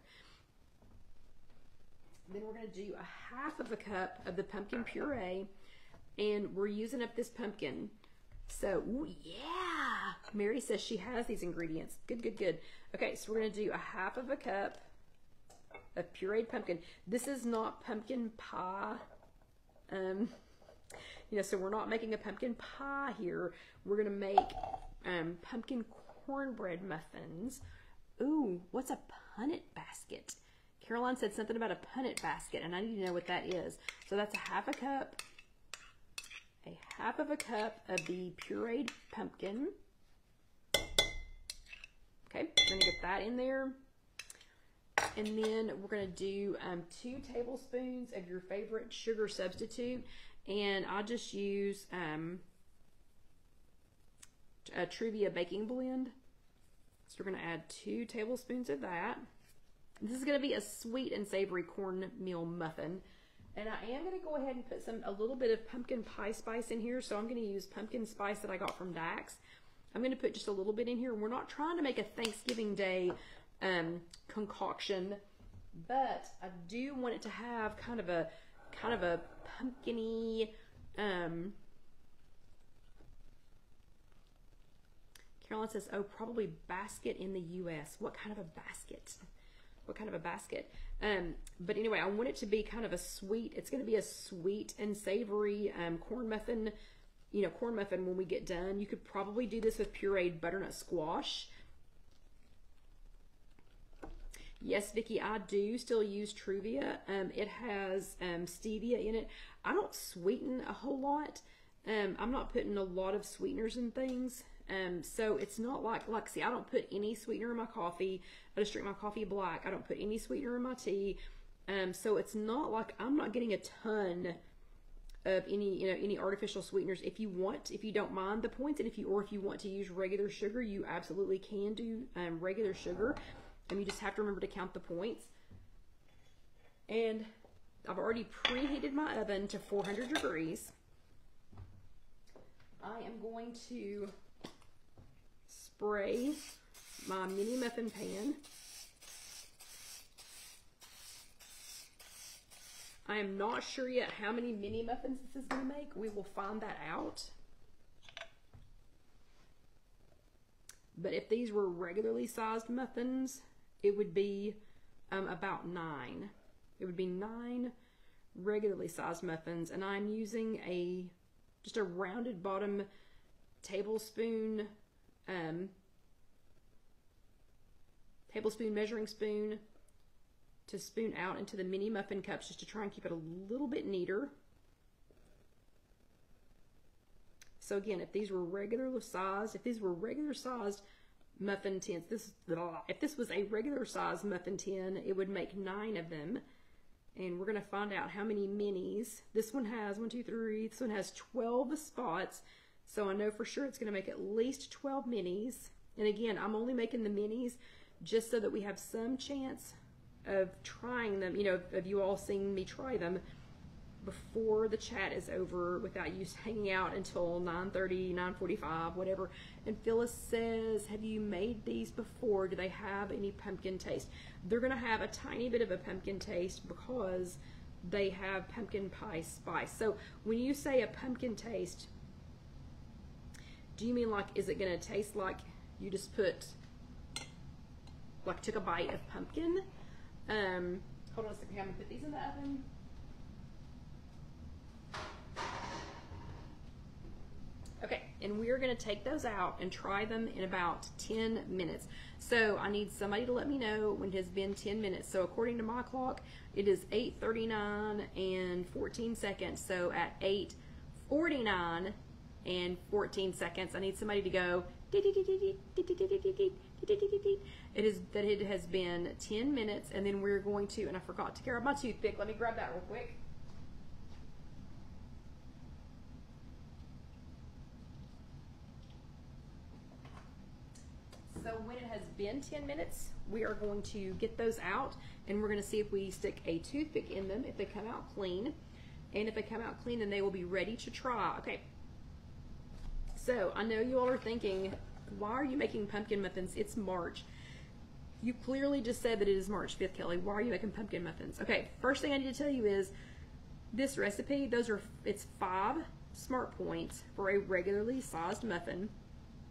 Then we're going to do a half of a cup of the pumpkin puree. And we're using up this pumpkin. So, ooh, yeah. Mary says she has these ingredients. Good, good, good. Okay, so we're going to do a half of a cup of pureed pumpkin. This is not pumpkin pie. Um, you know, so we're not making a pumpkin pie here. We're going to make um, pumpkin cornbread muffins. Ooh, what's a punnet basket? Caroline said something about a punnet basket, and I need to know what that is. So that's a half a cup. A half of a cup of the pureed pumpkin. Okay, we're going to get that in there. And then we're going to do um, two tablespoons of your favorite sugar substitute. And I'll just use um, a Truvia baking blend. So we're going to add two tablespoons of that. This is going to be a sweet and savory cornmeal muffin. And I am going to go ahead and put some a little bit of pumpkin pie spice in here. So I'm going to use pumpkin spice that I got from Dax. I'm going to put just a little bit in here. We're not trying to make a Thanksgiving Day um, concoction, but I do want it to have kind of a kind of a pumpkiny. Um, Caroline says, "Oh, probably basket in the U S What kind of a basket? What kind of a basket?" Um, but anyway, I want it to be kind of a sweet, it's going to be a sweet and savory um, corn muffin, you know, corn muffin when we get done. You could probably do this with pureed butternut squash. Yes, Vicki, I do still use Truvia. Um, it has um, stevia in it. I don't sweeten a whole lot. Um, I'm not putting a lot of sweeteners in things. Um, so it's not like, like, see, I don't put any sweetener in my coffee. I just drink my coffee black. I don't put any sweetener in my tea. Um, so it's not like I'm not getting a ton of any, you know, any artificial sweeteners. If you want, if you don't mind the points, and if you, or if you want to use regular sugar, you absolutely can do um, regular sugar. And you just have to remember to count the points. And I've already preheated my oven to four hundred degrees. I am going to spray my mini muffin pan. I am not sure yet how many mini muffins this is going to make. We will find that out. But if these were regularly sized muffins, it would be um, about nine. It would be nine regularly sized muffins, and I'm using a just a rounded bottom tablespoon. Um, tablespoon measuring spoon to spoon out into the mini muffin cups just to try and keep it a little bit neater. So again, if these were regular sized, if these were regular sized muffin tins, this if this was a regular sized muffin tin, it would make nine of them. And we're going to find out how many minis. This one has one, two, three. This one has twelve spots. So I know for sure it's going to make at least twelve minis. And again, I'm only making the minis just so that we have some chance of trying them, you know, of you all seeing me try them before the chat is over, without you hanging out until nine thirty, nine forty-five, whatever. And Phyllis says, have you made these before? Do they have any pumpkin taste? They're going to have a tiny bit of a pumpkin taste because they have pumpkin pie spice. So when you say a pumpkin taste, do you mean like, is it going to taste like you just put, like took a bite of pumpkin? Um, hold on a second, I'm going to put these in the oven. Okay, and we're going to take those out and try them in about ten minutes. So I need somebody to let me know when it has been ten minutes. So according to my clock, it is eight thirty-nine and fourteen seconds. So at eight forty-nine, in fourteen seconds, I need somebody to go. It is that it has been ten minutes, and then we're going to. And I forgot to grab my toothpick. Let me grab that real quick. So when it has been ten minutes, we are going to get those out, and we're going to see if we stick a toothpick in them. If they come out clean, and if they come out clean, then they will be ready to try. Okay. So I know you all are thinking, why are you making pumpkin muffins? It's March. You clearly just said that it is March fifth, Kelly. Why are you making pumpkin muffins? Okay, first thing I need to tell you is this recipe, those are, it's five Smart Points for a regularly sized muffin,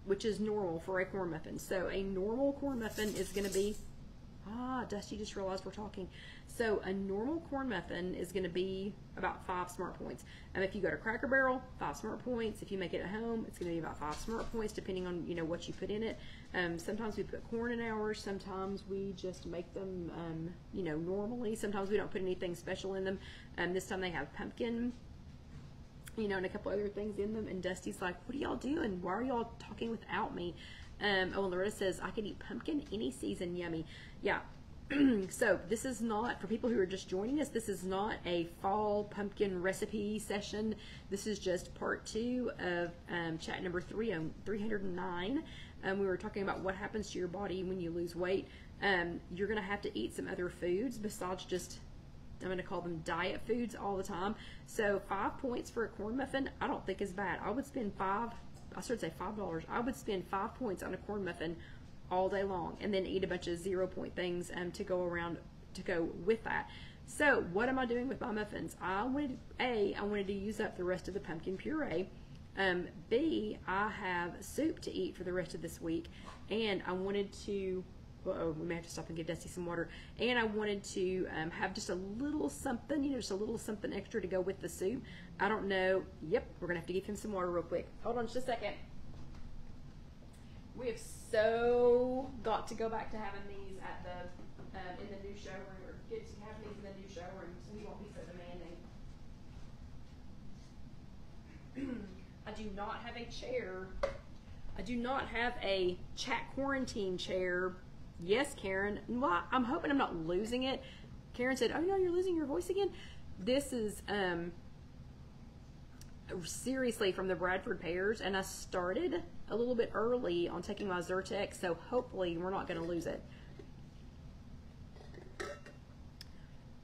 which is normal for a corn muffin. So a normal corn muffin is gonna be, ah, Dusty just realized we're talking. So a normal corn muffin is gonna be about five Smart Points. And if you go to Cracker Barrel, five Smart Points. If you make it at home, it's gonna be about five Smart Points, depending on, you know, what you put in it. Um, sometimes we put corn in ours, sometimes we just make them, um, you know, normally. Sometimes we don't put anything special in them. Um, this time they have pumpkin, you know, and a couple other things in them. And Dusty's like, what are y'all doing? Why are y'all talking without me? Um, oh, and Loretta says, I can eat pumpkin any season, yummy. Yeah, so this is not, for people who are just joining us, this is not a fall pumpkin recipe session. This is just part two of um, chat number three, um, three oh nine. Um, we were talking about what happens to your body when you lose weight. Um, you're going to have to eat some other foods besides just, I'm going to call them diet foods all the time. So five points for a corn muffin, I don't think is bad. I would spend five, I should say five dollars. I would spend five points on a corn muffin all day long, and then eat a bunch of zero point things um, to go around to go with that. So what am I doing with my muffins? I wanted a, I wanted to use up the rest of the pumpkin puree. Um, B, I have soup to eat for the rest of this week, and I wanted to. Uh-oh, we may have to stop and give Dusty some water. And I wanted to um, have just a little something, you know, just a little something extra to go with the soup. I don't know. Yep, we're going to have to give him some water real quick. Hold on just a second. We have so got to go back to having these at the, um, in the new showroom, or get to have these in the new showroom so we won't be so demanding. I do not have a chair. I do not have a chat quarantine chair. Yes, Karen. Well, I'm hoping I'm not losing it. Karen said, oh, no, you're losing your voice again. This is um, seriously from the Bradford pears, and I started a little bit early on taking my Zyrtec, so hopefully we're not going to lose it.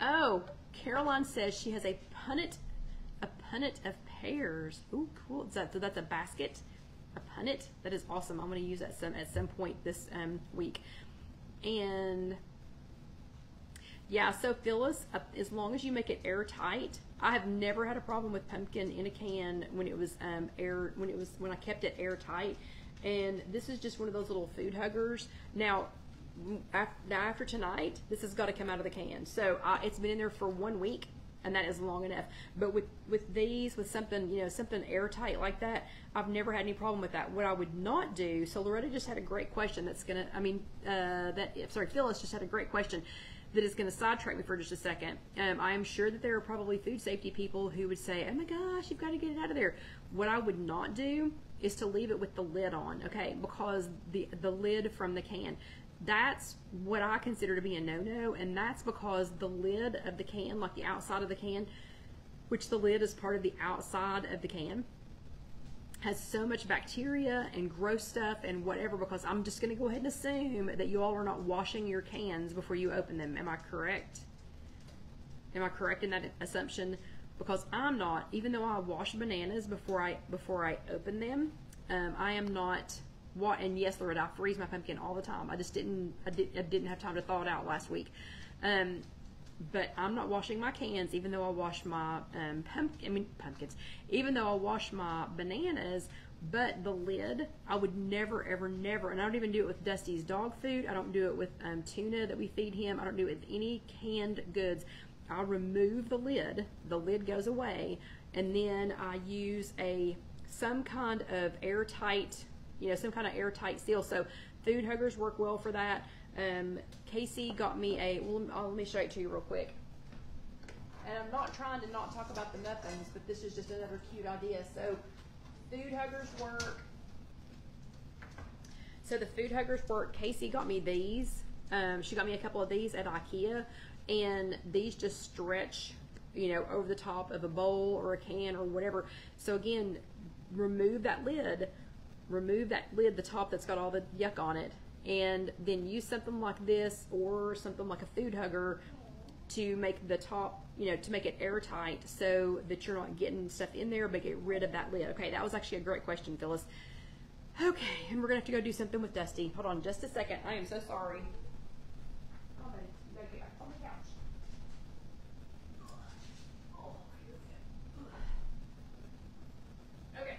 Oh, Caroline says she has a punnet, a punnet of pears. Ooh, cool. Is that, so that's a basket, a punnet. That is awesome. I'm going to use that some, at some point this um, week. And yeah, so Phyllis, as long as you make it airtight, I have never had a problem with pumpkin in a can when it was um, air, when it was, when I kept it airtight. And this is just one of those little food huggers. Now, after, after tonight, this has got to come out of the can. So uh, it's been in there for one week, and that is long enough. But with with these, with something, you know, something airtight like that, I've never had any problem with that. What I would not do, so Loretta just had a great question that's gonna, I mean, uh, that, sorry, Phyllis just had a great question that is gonna sidetrack me for just a second. Um, I am sure that there are probably food safety people who would say, oh my gosh, you've gotta get it out of there. What I would not do is to leave it with the lid on, okay? Because the, the lid from the can, that's what I consider to be a no-no, and that's because the lid of the can, like the outside of the can, which the lid is part of the outside of the can, has so much bacteria and gross stuff and whatever, because I'm just going to go ahead and assume that you all are not washing your cans before you open them. Am I correct? Am I correct in that assumption? Because I'm not, even though I wash bananas before I, before I open them, um, I am not... What, and yes, Loretta, I freeze my pumpkin all the time. I just didn't, I, did, I didn't have time to thaw it out last week. Um, but I'm not washing my cans, even though I wash my um, pumpkin, I mean pumpkins, even though I wash my bananas, but the lid, I would never, ever, never, and I don't even do it with Dusty's dog food. I don't do it with um, tuna that we feed him. I don't do it with any canned goods. I remove the lid, the lid goes away, and then I use a, some kind of airtight, you know, some kind of airtight seal. So food huggers work well for that. Um, Casey got me a, well, oh, let me show it to you real quick. And I'm not trying to not talk about the muffins, but this is just another cute idea. So food huggers work. So the food huggers work. Casey got me these. Um, she got me a couple of these at IKEA, and these just stretch, you know, over the top of a bowl or a can or whatever. So again, remove that lid. Remove that lid, the top that's got all the yuck on it, and then use something like this or something like a food hugger to make the top, you know, to make it airtight so that you're not getting stuff in there, but get rid of that lid. Okay, that was actually a great question, Phyllis. Okay, and we're gonna have to go do something with Dusty. Hold on just a second. I am so sorry. Oh, there you are. On the couch. Okay.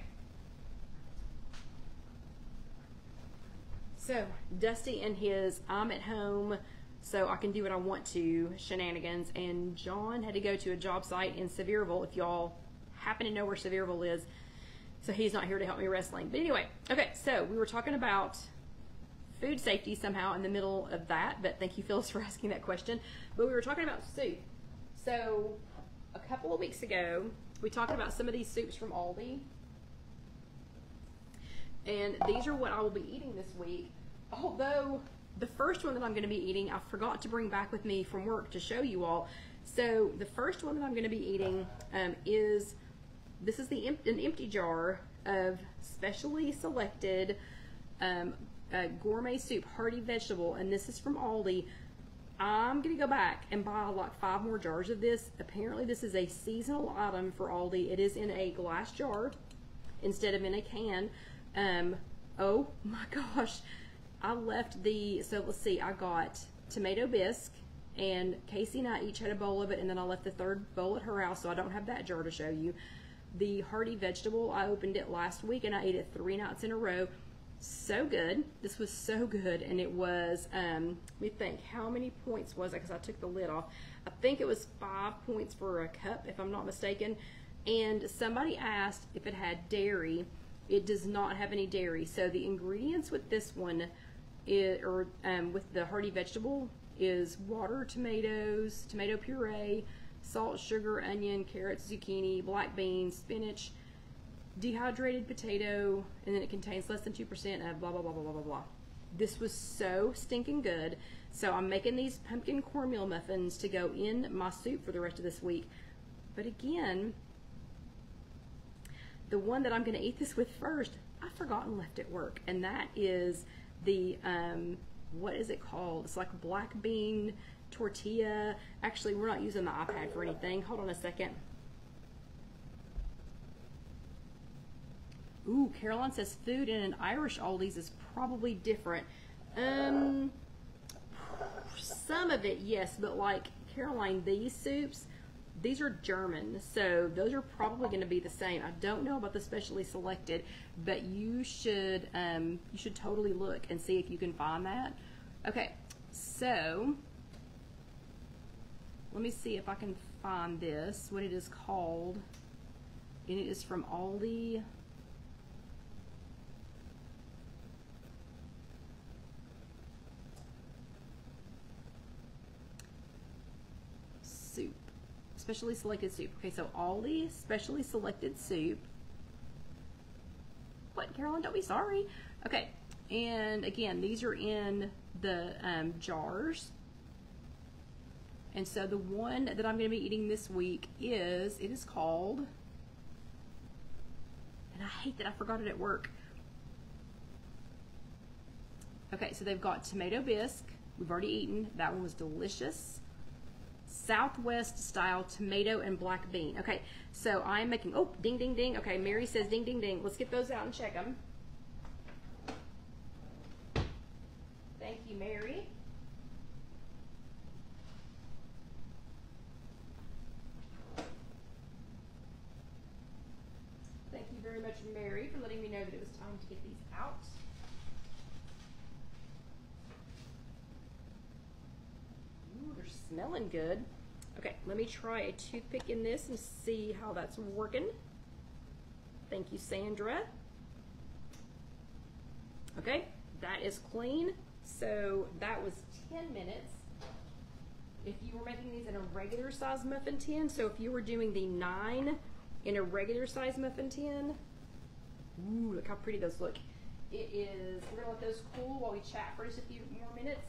So, Dusty and his I'm at home so I can do what I want to shenanigans, and John had to go to a job site in Sevierville, if y'all happen to know where Sevierville is. So he's not here to help me wrestling. But anyway, okay, so we were talking about food safety somehow in the middle of that, but thank you, Phyllis, for asking that question. But we were talking about soup. So a couple of weeks ago, we talked about some of these soups from Aldi. And these are what I will be eating this week, although the first one that I'm gonna be eating, I forgot to bring back with me from work to show you all. So the first one that I'm gonna be eating um, is, this is the an empty jar of Specially Selected um, uh, Gourmet Soup, Hearty Vegetable, and this is from Aldi. I'm gonna go back and buy like five more jars of this. Apparently this is a seasonal item for Aldi. It is in a glass jar instead of in a can. Um, oh my gosh. I left the, so let's see, I got tomato bisque, and Casey and I each had a bowl of it, and then I left the third bowl at her house, so I don't have that jar to show you. The hearty vegetable, I opened it last week, and I ate it three nights in a row. So good. This was so good, and it was, um, let me think, how many points was it? Because I took the lid off. I think it was five points for a cup, if I'm not mistaken, and somebody asked if it had dairy. It does not have any dairy, so the ingredients with this one It, or um, with the hearty vegetable is water, tomatoes, tomato puree, salt, sugar, onion, carrots, zucchini, black beans, spinach, dehydrated potato, and then it contains less than two percent of blah, blah, blah, blah, blah, blah. This was so stinking good. So I'm making these pumpkin cornmeal muffins to go in my soup for the rest of this week. But again, the one that I'm gonna eat this with first, I forgot and left at work, and that is the, um, what is it called? It's like black bean tortilla. Actually, we're not using the iPad for anything. Hold on a second. Ooh, Caroline says food in an Irish Aldi's is probably different. Um, some of it, yes, but like Caroline, these soups, these are German, so those are probably going to be the same. I don't know about the Specially Selected, but you should um, you should totally look and see if you can find that. Okay, so let me see if I can find this, what it is called, and it is from Aldi. Soup. Specially Selected Soup. Okay, so Aldi Specially Selected Soup. What, Carolyn? Don't be sorry. Okay, and again, these are in the um, jars. And so the one that I'm going to be eating this week is, it is called, and I hate that I forgot it at work. Okay, so they've got tomato bisque. We've already eaten. That one was delicious. Southwest style tomato and black bean. Okay, so I'm making, oh, ding, ding, ding. Okay, Mary says ding, ding, ding. Let's get those out and check them. Thank you, Mary. Thank you very much, Mary, for letting me know that it was time to get these out. Ooh, they're smelling good. Okay, let me try a toothpick in this and see how that's working. Thank you, Sandra. Okay, that is clean. So that was ten minutes. If you were making these in a regular size muffin tin, so if you were doing the nine in a regular size muffin tin, ooh, look how pretty those look. It is, we're gonna let those cool while we chat for just a few more minutes.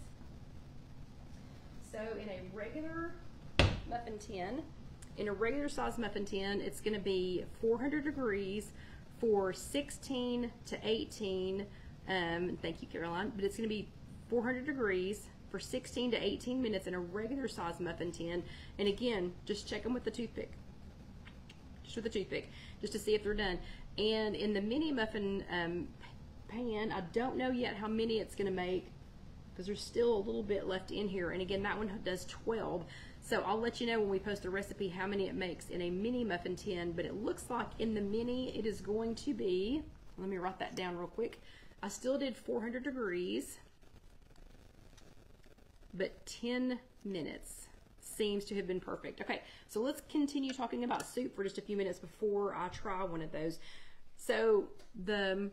So in a regular muffin tin, in a regular size muffin tin, it's gonna be four hundred degrees for sixteen to eighteen, um, thank you, Caroline, but it's gonna be four hundred degrees for sixteen to eighteen minutes in a regular size muffin tin. And again, just check them with the toothpick. Just with the toothpick, just to see if they're done. And in the mini muffin um, pan, I don't know yet how many it's going to make, because there's still a little bit left in here. And again, that one does twelve. So I'll let you know when we post the recipe how many it makes in a mini muffin tin, but it looks like in the mini it is going to be, let me write that down real quick. I still did four hundred degrees, but ten minutes seems to have been perfect. Okay, so let's continue talking about soup for just a few minutes before I try one of those. So the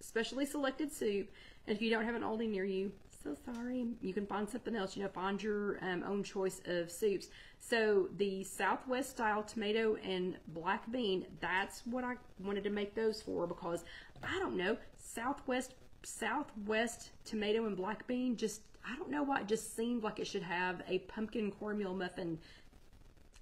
specially selected soup, and if you don't have an Aldi near you, so sorry, you can find something else, you know, find your um, own choice of soups. So the Southwest style tomato and black bean, that's what I wanted to make those for, because I don't know, Southwest Southwest tomato and black bean, just, I don't know why it just seemed like it should have a pumpkin cornmeal muffin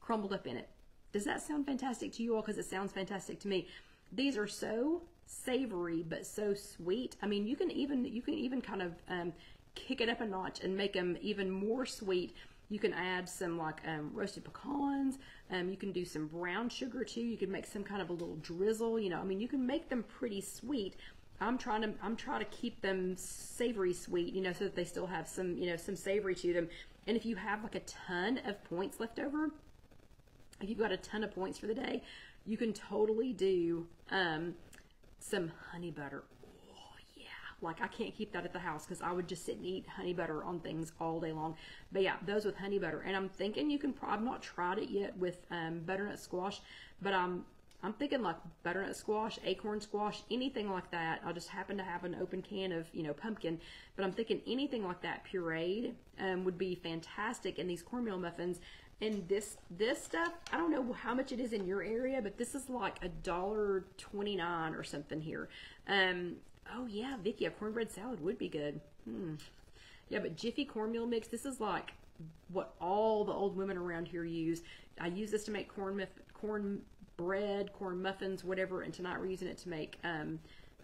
crumbled up in it. Does that sound fantastic to you all? Because it sounds fantastic to me. These are so savory but so sweet. I mean, you can even you can even kind of um, kick it up a notch and make them even more sweet. You can add some like um, roasted pecans. Um, you can do some brown sugar too. You can make some kind of a little drizzle. You know, I mean, you can make them pretty sweet. I'm trying to I'm trying to keep them savory sweet. You know, so that they still have some you know some savory to them. And if you have like a ton of points left over, if you've got a ton of points for the day, you can totally do um, some honey butter. Oh yeah, like I can't keep that at the house because I would just sit and eat honey butter on things all day long. But yeah, those with honey butter. And I'm thinking you can probably, I've not tried it yet with um, butternut squash, but I'm I'm thinking like butternut squash, acorn squash, anything like that. I just happen to have an open can of you know pumpkin, but I'm thinking anything like that pureed um, would be fantastic in these cornmeal muffins. And this this stuff, I don't know how much it is in your area, but this is like a dollar twenty-nine or something here. Um, oh yeah, Vicky, a cornbread salad would be good. Hmm. Yeah, but Jiffy cornmeal mix. This is like what all the old women around here use. I use this to make corn muff, corn bread, corn muffins, whatever. And tonight we're using it to make um,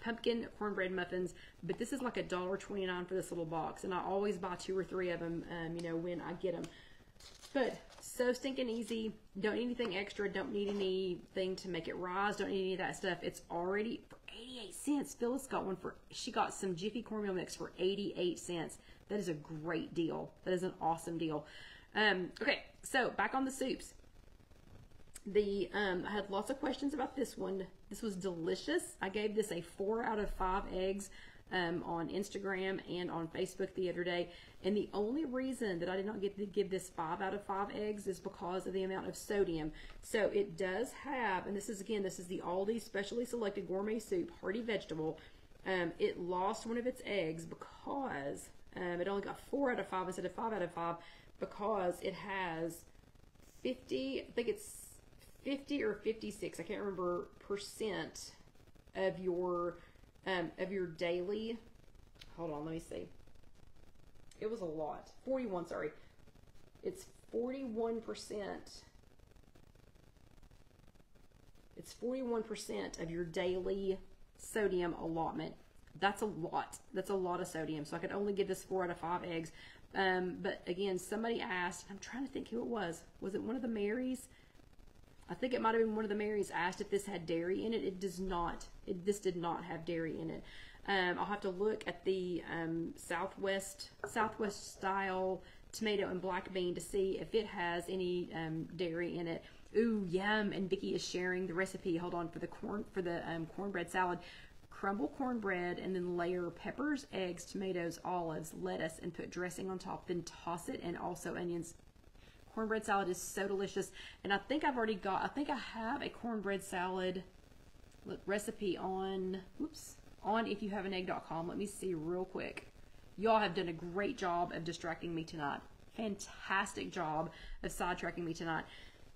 pumpkin cornbread muffins. But this is like a dollar twenty-nine for this little box, and I always buy two or three of them. Um, you know when I get them. But so stinking easy. Don't need anything extra. Don't need anything to make it rise. Don't need any of that stuff. It's already for eighty-eight cents. Phyllis got one for, she got some Jiffy cornmeal mix for eighty-eight cents. That is a great deal. That is an awesome deal. Um, okay, so back on the soups. The um, I had lots of questions about this one. This was delicious. I gave this a four out of five eggs. Um, on Instagram and on Facebook the other day, and the only reason that I did not get to give this five out of five eggs is because of the amount of sodium. So it does have, and this is again, this is the Aldi Specially Selected Gourmet Soup, hearty vegetable. Um, it lost one of its eggs because um, it only got four out of five instead of five out of five because it has fifty, I think it's fifty or fifty-six, I can't remember, percent of your Um, of your daily, hold on, let me see. It was a lot. forty-one, sorry. It's forty-one percent. It's forty-one percent of your daily sodium allotment. That's a lot. That's a lot of sodium. So I could only give this four out of five eggs. Um, but again, somebody asked, I'm trying to think who it was. Was it one of the Marys? I think it might have been one of the Marys asked if this had dairy in it. It does not. It, this did not have dairy in it. Um, I'll have to look at the um, Southwest Southwest style tomato and black bean to see if it has any um, dairy in it. Ooh, yum! And Vicky is sharing the recipe. Hold on for the corn for the um, cornbread salad. Crumble cornbread and then layer peppers, eggs, tomatoes, olives, lettuce, and put dressing on top. Then toss it and also onions. Cornbread salad is so delicious, and I think I've already got, I think I have a cornbread salad recipe on, whoops, on if you have an egg dot com. Let me see real quick. Y'all have done a great job of distracting me tonight. Fantastic job of sidetracking me tonight.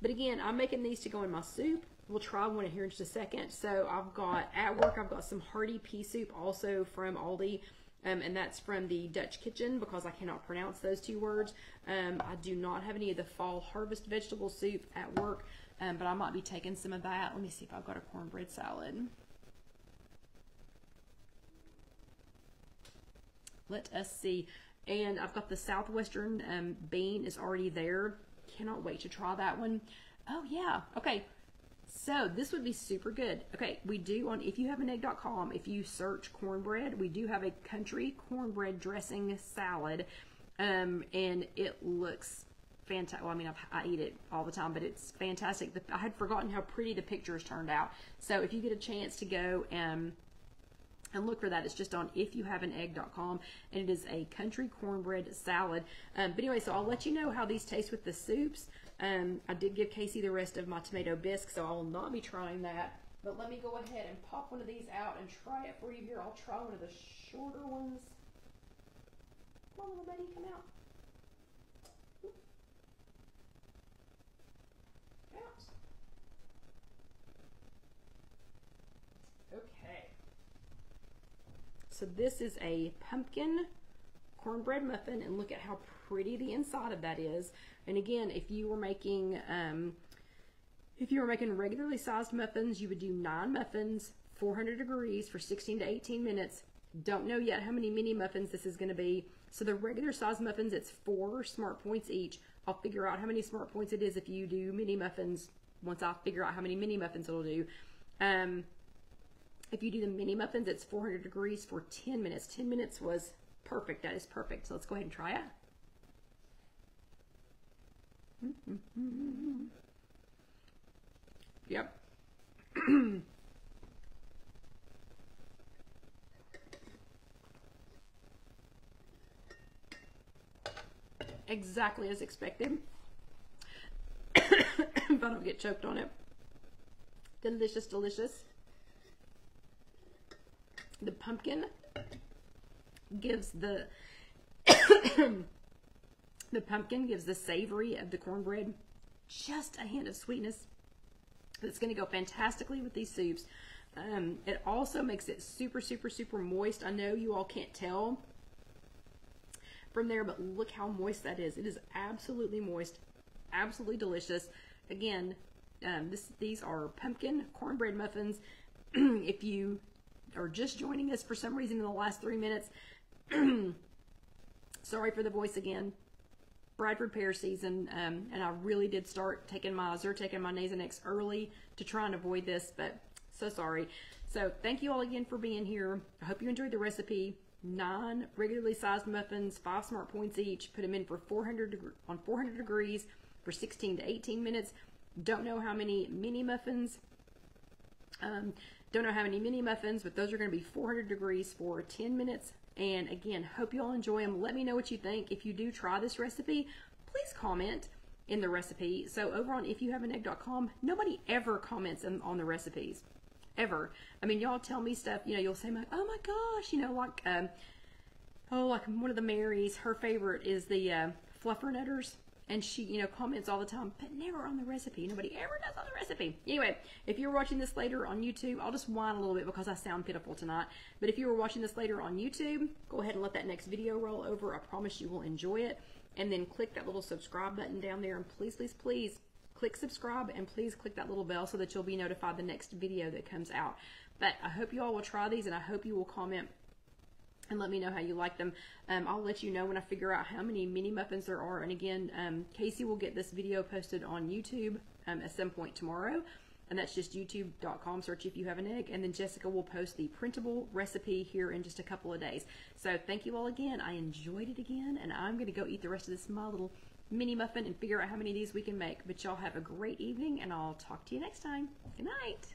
But again, I'm making these to go in my soup. We'll try one here in just a second. So I've got, at work, I've got some hearty pea soup also from Aldi. Um, and that's from the Dutch Kitchen because I cannot pronounce those two words. Um, I do not have any of the fall harvest vegetable soup at work, um, but I might be taking some of that. Let me see if I've got a cornbread salad. Let us see. And I've got the Southwestern um, bean is already there. Cannot wait to try that one. Oh yeah, okay. So this would be super good. Okay, we do on if you have an egg dot com, if you search cornbread, we do have a country cornbread dressing salad. Um, and it looks fantastic. Well, I mean, I've, I eat it all the time, but it's fantastic. The, I had forgotten how pretty the pictures turned out. So if you get a chance to go and, and look for that, it's just on if you have an egg dot com, and it is a country cornbread salad. Um, but anyway, so I'll let you know how these taste with the soups. Um, I did give Casey the rest of my tomato bisque, so I will not be trying that. But let me go ahead and pop one of these out and try it for you here. I'll try one of the shorter ones. Come on, little buddy, come out. Come out. Okay. So this is a pumpkin cornbread muffin, and look at how pretty the inside of that is. And again, if you were making um, if you were making regularly sized muffins, you would do nine muffins, four hundred degrees for sixteen to eighteen minutes. Don't know yet how many mini muffins this is going to be. So the regular size muffins, it's four smart points each. I'll figure out how many smart points it is if you do mini muffins. Once I figure out how many mini muffins it'll do. Um, if you do the mini muffins, it's four hundred degrees for ten minutes. ten minutes was perfect. That is perfect. So let's go ahead and try it. Mm-hmm. Yep. Exactly as expected. If I don't get choked on it. Delicious, delicious. The pumpkin gives the the pumpkin gives the savory of the cornbread just a hint of sweetness. It's going to go fantastically with these soups. Um, it also makes it super, super, super moist. I know you all can't tell from there, but look how moist that is. It is absolutely moist, absolutely delicious. Again, um, this, these are pumpkin cornbread muffins. If you are just joining us for some reason in the last three minutes, sorry for the voice again. Bradford pear season, um, and I really did start taking my Zyrtec and my Nasonex early to try and avoid this, but so sorry. So thank you all again for being here. I hope you enjoyed the recipe. Nine regularly sized muffins, five smart points each. Put them in for four hundred on four hundred degrees for sixteen to eighteen minutes. Don't know how many mini muffins. Um, don't know how many mini muffins, but those are going to be four hundred degrees for ten minutes. And again, hope you all enjoy them. Let me know what you think. If you do try this recipe, please comment in the recipe. So over on if you have an egg dot com, nobody ever comments on the recipes. Ever. I mean, y'all tell me stuff, you know, you'll say, like, oh my gosh, you know, like, um, oh, like one of the Marys, her favorite is the uh, fluffer nutters, and she, you know, comments all the time, but never on the recipe. Nobody ever does on the recipe. Anyway, if you're watching this later on YouTube, I'll just whine a little bit because I sound pitiful tonight, but if you were watching this later on YouTube, go ahead and let that next video roll over. I promise you will enjoy it, and then click that little subscribe button down there, and please, please, please, click subscribe, and please click that little bell so that you'll be notified the next video that comes out. But I hope you all will try these, and I hope you will comment and let me know how you like them. Um, I'll let you know when I figure out how many mini muffins there are. And again, um, Casey will get this video posted on YouTube um, at some point tomorrow. And that's just youtube dot com, search if you have an egg. And then Jessica will post the printable recipe here in just a couple of days. So thank you all again. I enjoyed it again, and I'm going to go eat the rest of this, my little mini muffin, and figure out how many of these we can make. But y'all have a great evening, and I'll talk to you next time. Good night.